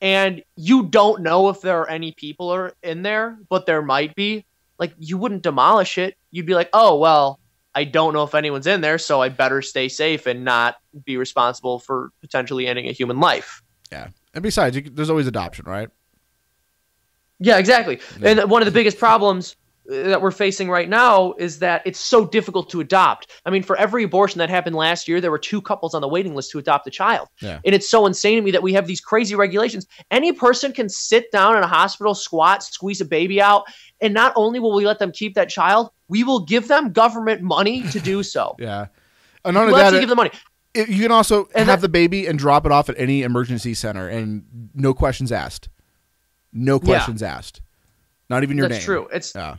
and you don't know if there are any people are in there, but there might be, like, you wouldn't demolish it. You'd be like, oh, well, I don't know if anyone's in there, so I better stay safe and not be responsible for potentially ending a human life. Yeah. And besides, you, there's always adoption, right? Yeah, exactly. Yeah. And one of the biggest problems that we're facing right now is that it's so difficult to adopt. I mean, for every abortion that happened last year, there were two couples on the waiting list to adopt a child. Yeah. And it's so insane to me that we have these crazy regulations. Any person can sit down in a hospital, squat, squeeze a baby out, and not only will we let them keep that child, we will give them government money to do so. Yeah. And not only that, give them money. It, you can also and have that, the baby and drop it off at any emergency center and no questions asked. No questions yeah. asked. Not even your That's name. That's true. It's yeah.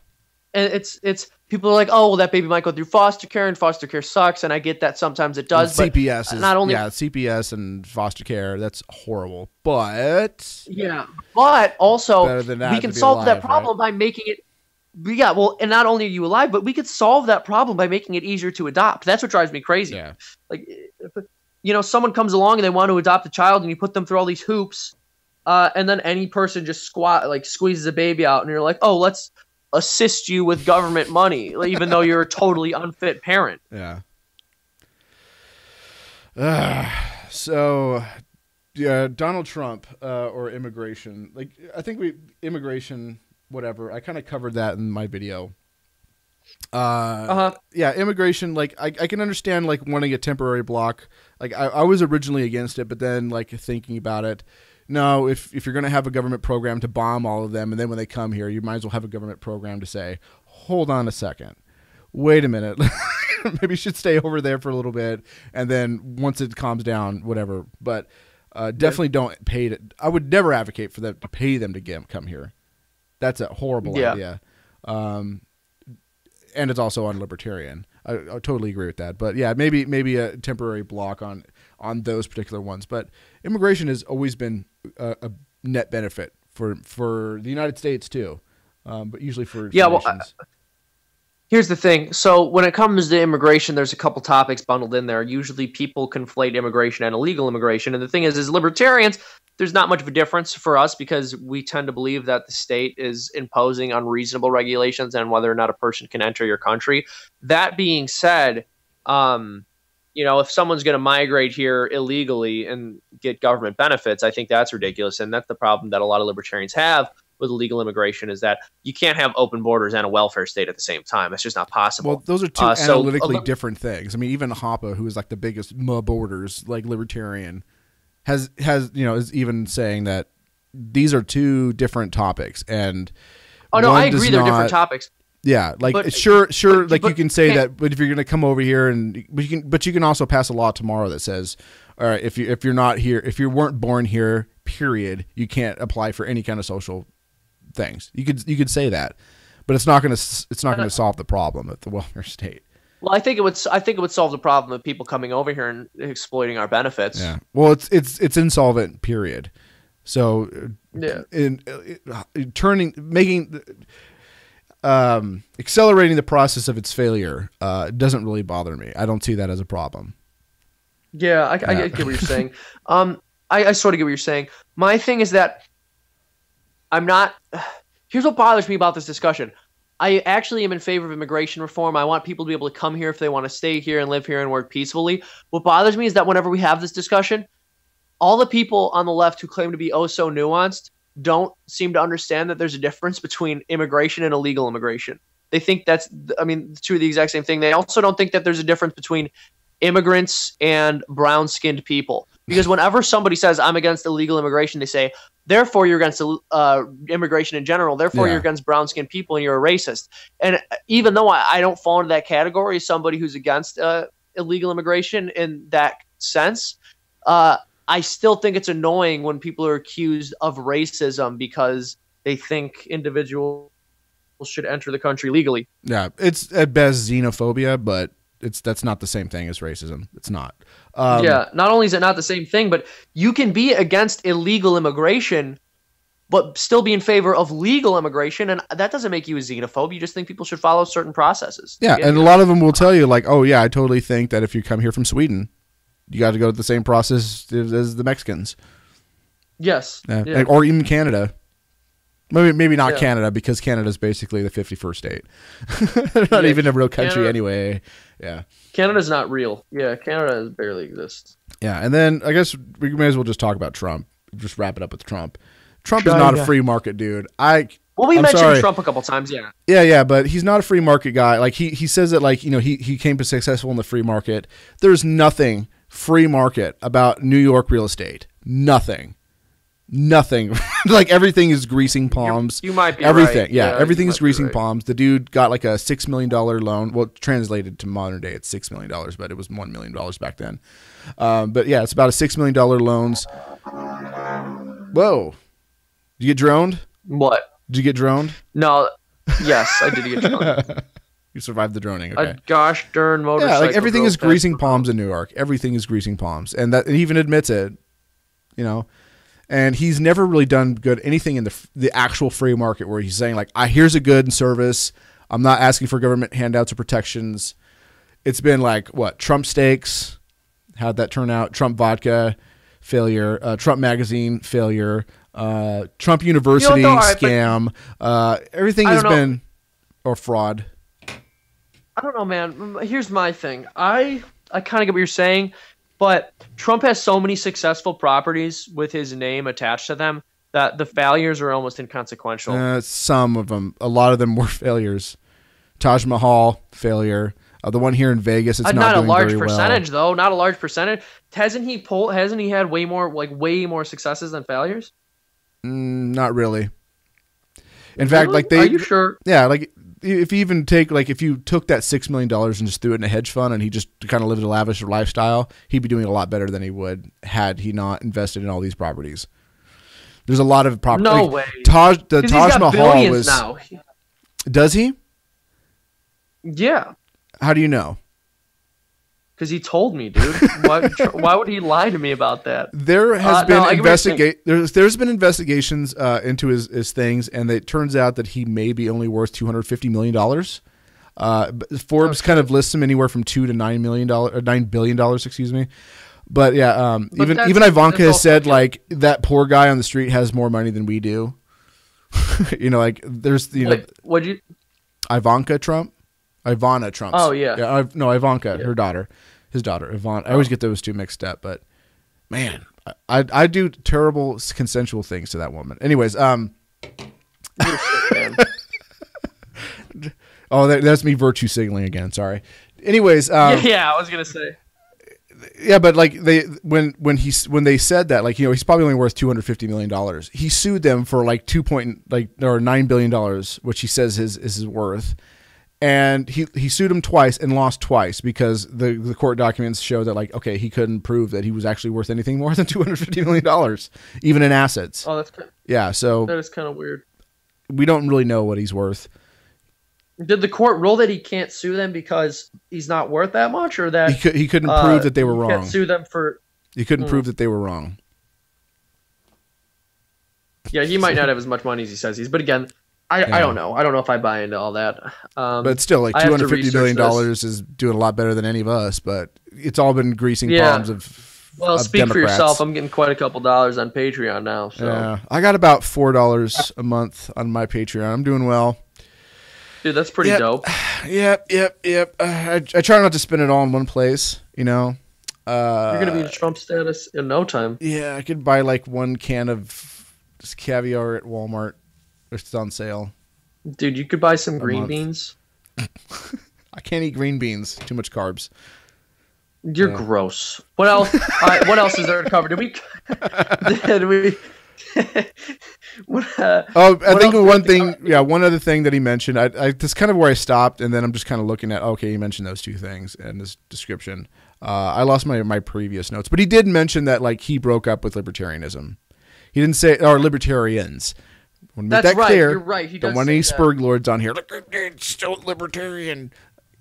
and it's it's people are like, oh, well, that baby might go through foster care, and foster care sucks. And I get that sometimes it does. And but C P S is not only yeah, C P S and foster care. That's horrible. But yeah, but also we can solve alive, that problem right? by making it. Yeah, well, and not only are you alive, but we could solve that problem by making it easier to adopt. That's what drives me crazy. Yeah. Like, you know, someone comes along and they want to adopt a child, and you put them through all these hoops. Uh, and then any person just squat like squeezes a baby out, and you're like, "Oh, let's assist you with government money," even though you're a totally unfit parent. Yeah. Uh, so, yeah, Donald Trump uh, or immigration. Like, I think we immigration, whatever. I kind of covered that in my video. Uh, uh-huh. Yeah, immigration. Like, I, I can understand like wanting a temporary block. Like, I, I was originally against it, but then like thinking about it. No, if, if you're going to have a government program to bomb all of them, and then when they come here, you might as well have a government program to say, hold on a second, wait a minute, maybe you should stay over there for a little bit, and then once it calms down, whatever. But uh, definitely don't pay to, I would never advocate for them to pay them to get, come here. That's a horrible yeah. idea. Um, and it's also un-libertarian. I, I totally agree with that. But yeah, maybe maybe a temporary block on on those particular ones. But immigration has always been a, a net benefit for for the United States too, um, but usually for yeah. Well, I, here's the thing. So when it comes to immigration, there's a couple topics bundled in there. Usually people conflate immigration and illegal immigration. And the thing is, as libertarians, there's not much of a difference for us because we tend to believe that the state is imposing unreasonable regulations on whether or not a person can enter your country. That being said, um, you know, if someone's going to migrate here illegally and get government benefits, I think that's ridiculous. And that's the problem that a lot of libertarians have with illegal immigration is that you can't have open borders and a welfare state at the same time. That's just not possible. Well, those are two uh, analytically so, uh, different things. I mean, even Hoppe, who is like the biggest M A borders, like libertarian, has, has, you know, is even saying that these are two different topics. And oh, no, I agree. They're not, different topics. Yeah. Like but, sure, sure. But, like but, you can say hey, that, but if you're going to come over here and, but you can, but you can also pass a law tomorrow that says, all right, if you, if you're not here, if you weren't born here, period, you can't apply for any kind of social things. You could, you could say that, but it's not going to, it's not going to solve the problem at the welfare state. Well, I think it would. I think it would solve the problem of people coming over here and exploiting our benefits. Yeah. Well, it's it's it's insolvent. Period. So, yeah. in, in turning, making, um, accelerating the process of its failure uh, doesn't really bother me. I don't see that as a problem. Yeah, I, yeah. I get what you're saying. um, I, I sort of get what you're saying. My thing is that I'm not. Here's what bothers me about this discussion. I actually am in favor of immigration reform. I want people to be able to come here if they want to stay here and live here and work peacefully. What bothers me is that whenever we have this discussion, all the people on the left who claim to be oh so nuanced don't seem to understand that there's a difference between immigration and illegal immigration. They think that's, I mean, two of the exact same thing. They also don't think that there's a difference between immigrants and brown-skinned people. Because whenever somebody says, I'm against illegal immigration, they say, therefore you're against uh, immigration in general, therefore yeah. you're against brown-skinned people and you're a racist. And even though I, I don't fall into that category as somebody who's against uh, illegal immigration in that sense, uh, I still think it's annoying when people are accused of racism because they think individuals should enter the country legally. Yeah, it's at best xenophobia, but it's that's not the same thing as racism. It's not. Um, yeah, not only is it not the same thing, but you can be against illegal immigration, but still be in favor of legal immigration, and that doesn't make you a xenophobe. You just think people should follow certain processes. Yeah, and a lot of them will tell you, like, oh, yeah, I totally think that if you come here from Sweden, you got to go to the same process as the Mexicans. Yes. Yeah. Yeah. Or even Canada. Maybe maybe not yeah. Canada, because Canada is basically the fifty-first state. They're not yeah. even a real country Canada, anyway. Yeah, Canada's not real. Yeah, Canada barely exists. Yeah, and then I guess we may as well just talk about Trump. Just wrap it up with Trump. Trump China. is not a free market dude. I well, we I'm mentioned sorry. Trump a couple times. Yeah, yeah, yeah, but he's not a free market guy. Like he he says that like you know he he came to successful in the free market. There's nothing free market about New York real estate. Nothing. Nothing. Like everything is greasing palms. You, you might be everything. Right. Yeah, yeah, everything is greasing right. palms. The dude got like a six million dollar loan. Well, translated to modern day, it's six million dollars, but it was one million dollars back then. Um, but yeah, it's about a six million dollar loans. Whoa, did you get droned? What? Did you get droned? No. Yes, I did get droned. You survived the droning. Okay. A gosh darn motorcycle. Yeah, like everything is greasing palms in Newark. Everything is greasing palms, and that and he even admits it. You know, and he's never really done good anything in the the actual free market where he's saying like, "I here's a good service. I'm not asking for government handouts or protections." It's been like what Trump steaks. How'd that turn out? Trump vodka failure. Uh, Trump magazine failure. Uh, Trump University you know, no, scam. I, uh, everything has know. been or fraud. I don't know, man. Here's my thing. I I kind of get what you're saying, but Trump has so many successful properties with his name attached to them that the failures are almost inconsequential. Uh, some of them. A lot of them were failures. Taj Mahal, failure. Uh, the one here in Vegas, it's uh, not, not doing very well. Not a large percentage, though. Not a large percentage. Hasn't he pulled? Hasn't he had way more like way more successes than failures? Mm, not really. In really? fact, like they. Are you sure? Yeah, like. If you even take like if you took that six million dollars and just threw it in a hedge fund and he just kind of lived a lavish lifestyle, he'd be doing a lot better than he would had he not invested in all these properties. There's a lot of properties. No like, way. Taj the Taj Mahal was. Now. Does he? Yeah. How do you know? Because he told me, dude. Why, why would he lie to me about that? There has uh, been no, investigate. There's there's been investigations uh, into his, his things, and it turns out that he may be only worth two hundred fifty million dollars. Uh, Forbes okay. kind of lists him anywhere from two to nine million dollars, or nine billion dollars, excuse me. But yeah, um, but even even Ivanka has said like that poor guy on the street has more money than we do. you know, like there's you Wait, know, what'd you? Ivanka Trump. Ivana Trump's. Oh, yeah. yeah I, no, Ivanka, yeah. her daughter. His daughter, Ivana. I always get those two mixed up, but man, I I do terrible consensual things to that woman. Anyways, um. Shit, man. oh, that, that's me virtue signaling again. Sorry. Anyways. Um, yeah, yeah, I was going to say. Yeah, but like they when when he when they said that like you know he's probably only worth two hundred fifty million dollars. He sued them for like two point like or nine billion dollars, which he says is is his worth. And he, he sued him twice and lost twice because the, the court documents show that, like, okay, he couldn't prove that he was actually worth anything more than two hundred fifty million dollars, even in assets. Oh, that's kind of, yeah, so... That is kind of weird. We don't really know what he's worth. Did the court rule that he can't sue them because he's not worth that much, or that... He, could, he couldn't uh, prove that they were wrong. He can't sue them for... He couldn't hmm. prove that they were wrong. Yeah, he might not have as much money as he says he's, but again... I, yeah. I don't know. I don't know if I buy into all that. Um, but still, like two hundred fifty million dollars this. is doing a lot better than any of us, but it's all been greasing yeah. palms of Well, of speak Democrats. for yourself. I'm getting quite a couple dollars on Patreon now. So. Yeah, I got about four dollars a month on my Patreon. I'm doing well. Dude, that's pretty yep. dope. Yep, yep, yep. Uh, I, I try not to spend it all in one place, you know. Uh, You're going to be in Trump status in no time. Yeah, I could buy like one can of caviar at Walmart. It's on sale. Dude, you could buy some green month. beans. I can't eat green beans. Too much carbs. You're yeah. gross. What else? uh, what else is there to cover? Did we? Did we? what, uh, oh, I think one thing. Yeah, one other thing that he mentioned. I, I that's kind of where I stopped, and then I'm just kind of looking at. Okay, he mentioned those two things in this description. Uh, I lost my my previous notes, but he did mention that like he broke up with libertarianism. He didn't say or libertarians. Make That's that right. Clear. You're right. He don't want any Spurglords on here. So libertarian.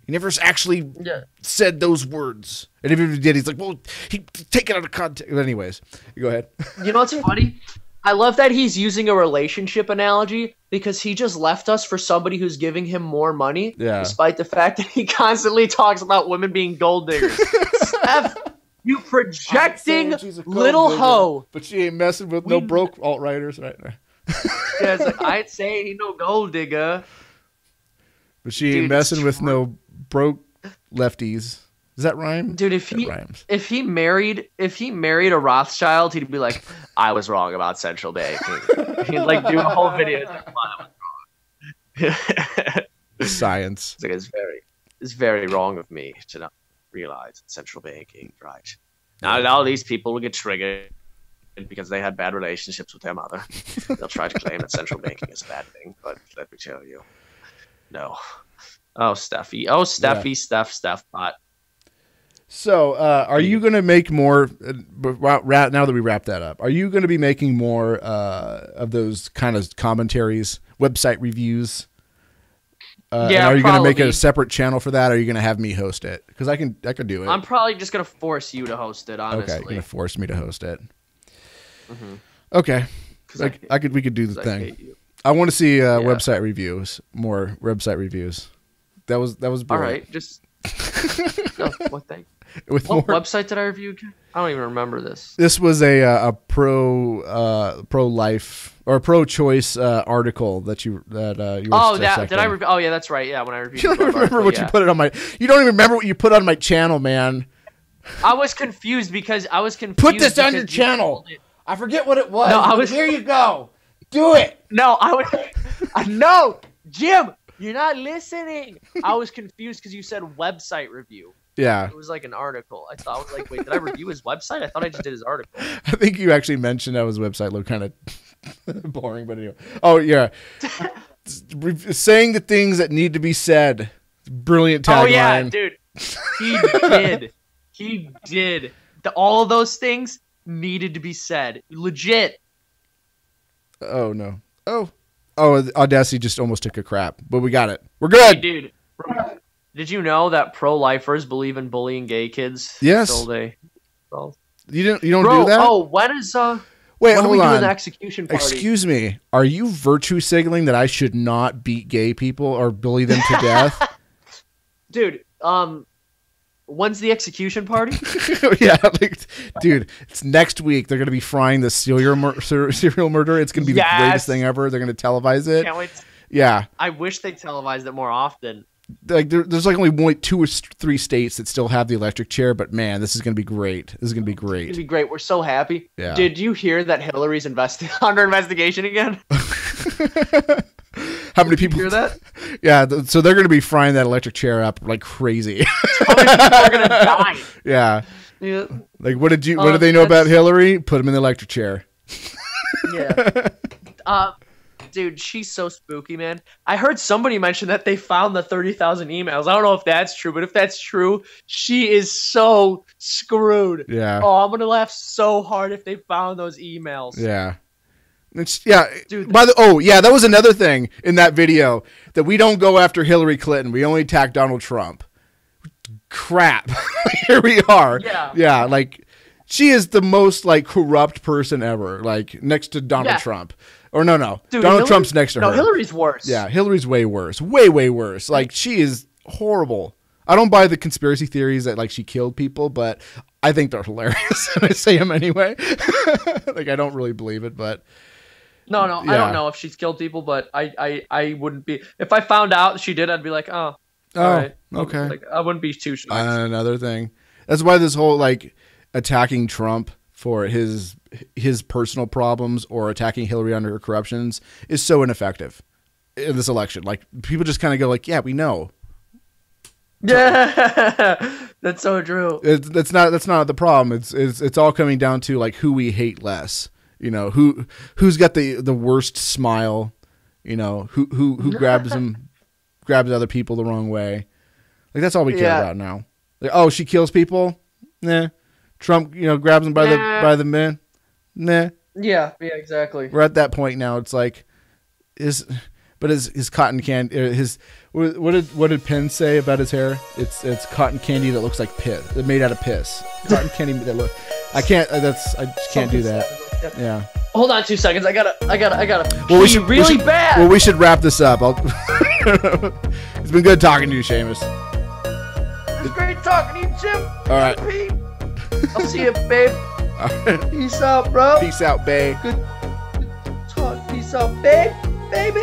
He never actually yeah. said those words. And if he did, he's like, well, he take it out of context. Anyways, go ahead. You know what's funny? I love that he's using a relationship analogy because he just left us for somebody who's giving him more money, yeah. despite the fact that he constantly talks about women being gold diggers. Steph, you projecting little digger, hoe. But she ain't messing with we, no broke alt-righters right now. yeah, like, I'd say he no gold digger. But she ain't messing with no broke lefties. Does that rhyme? Dude, if that he rhymes. if he married if he married a Rothschild, he'd be like, I was wrong about Central Bank. He'd like do a whole video. Like, I was wrong. Science. It's, like, it's very it's very wrong of me to not realize that Central Banking, right? Now that all these people will get triggered. Because they had bad relationships with their mother. They'll try to claim that central banking is a bad thing, but let me tell you, no. Oh, Steffi. Oh, Steffi, yeah. Steph, Steph, Pot. So, uh, are you going to make more? Uh, now that we wrap that up, are you going to be making more uh, of those kind of commentaries, website reviews? Uh, yeah, are you going to make it a separate channel for that? Or are you going to have me host it? Because I can, I could do it. I'm probably just going to force you to host it. Honestly, okay, you're going to force me to host it. Mm-hmm. Okay, like I, I could, we could do the thing. I, I want to see uh, yeah. website reviews, more website reviews. That was that was boring. All right. Just no, what thing? With what more, website did I review? I don't even remember this. This was a uh, a pro uh, pro life or pro choice uh, article that you that uh, you were oh that, did I re oh yeah that's right yeah when I reviewed. You don't remember article, what yeah. you put it on my. You don't even remember what you put on my channel, man. I was confused because I was confused. Put this on your you channel. I forget what it was. No, I was here. You go. Do it. No, I was. I, no, Jim, you're not listening. I was confused because you said website review. Yeah, it was like an article. I thought I was like, wait, did I review his website? I thought I just did his article. I think you actually mentioned how his website looked kind of boring, but anyway. Oh yeah, saying the things that need to be said. Brilliant tagline. Oh yeah, dude, he did. He did. The, all those things needed to be said. Legit. Oh no. Oh, oh, Audacity just almost took a crap, but we got it. We're good, hey, dude. We're Did you know that pro-lifers believe in bullying gay kids? Yes. Until they, well, you don't. You don't bro, do that. Oh, when is uh? Wait, when hold are we on. Doing the execution party? Excuse me. Are you virtue signaling that I should not beat gay people or bully them to death? Dude, um, when's the execution party? Yeah, like, dude, it's next week. They're gonna be frying the serial mur serial murderer. It's gonna be yes. the greatest thing ever. They're gonna televise it. Can't wait. Yeah. I wish they televised it more often. Like there, there's like only one, two or three states that still have the electric chair, but man, this is gonna be great. This is gonna be great. It's gonna be great. We're so happy. Yeah. Did you hear that Hillary's investi under investigation again? How many people did you hear that? Yeah. Th so they're gonna be frying that electric chair up like crazy. How many people are gonna die? Yeah. Yeah. Like what did you? What um, do they know about Hillary? Put them in the electric chair. Yeah. Uh. Dude, she's so spooky, man. I heard somebody mention that they found the thirty thousand emails. I don't know if that's true, but if that's true, she is so screwed. Yeah. Oh, I'm going to laugh so hard if they found those emails. Yeah. It's, yeah. Dude, by the, oh, yeah, that was another thing in that video, that we don't go after Hillary Clinton. We only attack Donald Trump. Crap. Here we are. Yeah. Yeah, like, she is the most, like, corrupt person ever, like, next to Donald yeah. Trump. Or no, no. Dude, Donald Hillary, Trump's next to no, her. No, Hillary's worse. Yeah, Hillary's way worse. Way, way worse. Like, she is horrible. I don't buy the conspiracy theories that, like, she killed people, but I think they're hilarious. And I say them anyway. Like, I don't really believe it, but... No, no, yeah. I don't know if she's killed people, but I, I, I wouldn't be... If I found out she did, I'd be like, oh. Oh, right. Okay. Like, I wouldn't be too shocked. Uh, another thing. That's why this whole, like, attacking Trump for his... his personal problems or attacking Hillary under her corruptions is so ineffective in this election. Like people just kind of go like, yeah, we know. Yeah. That's so true. It's, that's not, that's not the problem. It's, it's, it's all coming down to like who we hate less, you know, who, who's got the, the worst smile, you know, who, who, who grabs them, grabs other people the wrong way. Like that's all we care yeah. about now. Like, oh, she kills people. Nah. Trump, you know, grabs them by nah. the, by the men. Nah. Yeah. Yeah. Exactly. We're at that point now. It's like, is, but his his cotton candy, his what did what did Penn say about his hair? It's it's cotton candy that looks like piss, made out of piss. Cotton candy that look. I can't. That's I just can't do that. Yeah. Hold on two seconds. I gotta. I gotta. I gotta. Well, we should really we should, bad. Well, we should wrap this up. I'll it's been good talking to you, Seamus. It was great talking to you, Jim. All right. I'll see you, babe. Peace out, bro. Peace out, babe. Good talk. Peace out, babe. Baby.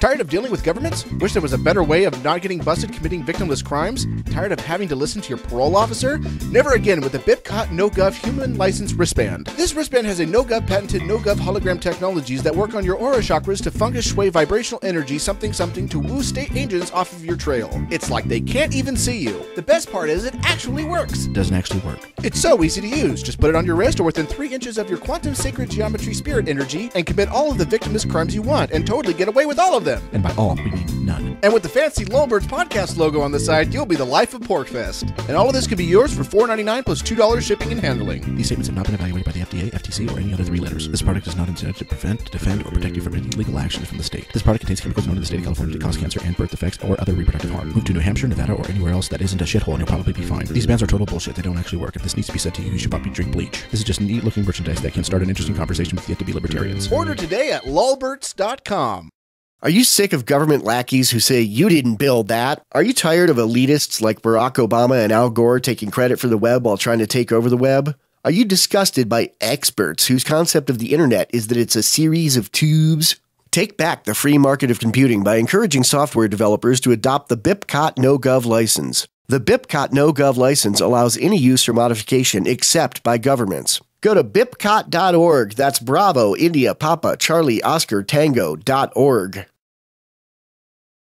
Tired of dealing with governments? Wish there was a better way of not getting busted committing victimless crimes? Tired of having to listen to your parole officer? Never again with the BipCot No Gov Human License Wristband. This wristband has a No Gov patented No Gov hologram technologies that work on your aura chakras to feng shui vibrational energy something something to woo state agents off of your trail. It's like they can't even see you. The best part is it actually works. It doesn't actually work. It's so easy to use. Just put it on your wrist or within three inches of your quantum sacred geometry spirit energy and commit all of the victimless crimes you want and totally get away with all of them. And by all, we mean none. And with the fancy Lolberts podcast logo on the side, you'll be the life of Porkfest. And all of this could be yours for four dollars and ninety-nine cents plus two dollars shipping and handling. These statements have not been evaluated by the F D A, F T C, or any other three letters. This product is not intended to prevent, defend, or protect you from any legal actions from the state. This product contains chemicals known in the state of California to cause cancer and birth defects or other reproductive harm. Move to New Hampshire, Nevada, or anywhere else that isn't a shithole and you'll probably be fine. These bans are total bullshit. They don't actually work. If this needs to be said to you, you should probably drink bleach. This is just neat-looking merchandise that can start an interesting conversation with yet-to-be libertarians. Order today at lolberts dot com. Are you sick of government lackeys who say you didn't build that? Are you tired of elitists like Barack Obama and Al Gore taking credit for the web while trying to take over the web? Are you disgusted by experts whose concept of the internet is that it's a series of tubes? Take back the free market of computing by encouraging software developers to adopt the BipCot no gov license. The BipCot no gov license allows any use or modification except by governments. Go to bipcot dot org. That's Bravo, India, Papa, Charlie, Oscar, Tango dot org.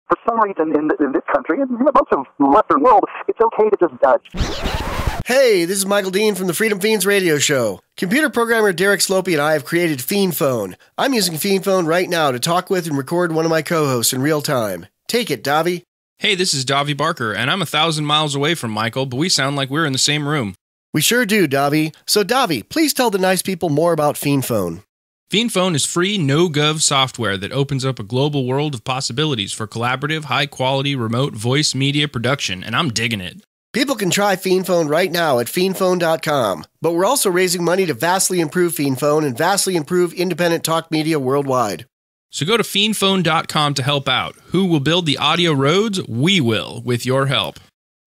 For some reason, in, in this country, and most of the Western world, it's okay to just judge. Hey, this is Michael Dean from the Freedom Fiends radio show. Computer programmer Derek Slopey and I have created FeenPhone. I'm using FeenPhone right now to talk with and record one of my co-hosts in real time. Take it, Davi. Hey, this is Davi Barker, and I'm a thousand miles away from Michael, but we sound like we're in the same room. We sure do, Davi. So, Davi, please tell the nice people more about FeenPhone. FeenPhone is free, no gov software that opens up a global world of possibilities for collaborative, high-quality, remote voice media production, and I'm digging it. People can try FeenPhone right now at feenphone dot com, but we're also raising money to vastly improve FeenPhone and vastly improve independent talk media worldwide. So go to feenphone dot com to help out. Who will build the audio roads? We will, with your help.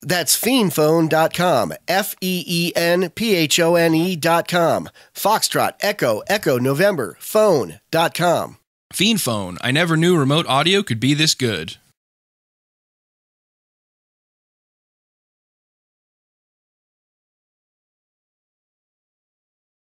That's feenphone dot com, F E E N P H O N E dot com, Foxtrot, Echo, Echo, November, phone dot com. FeenPhone, I never knew remote audio could be this good.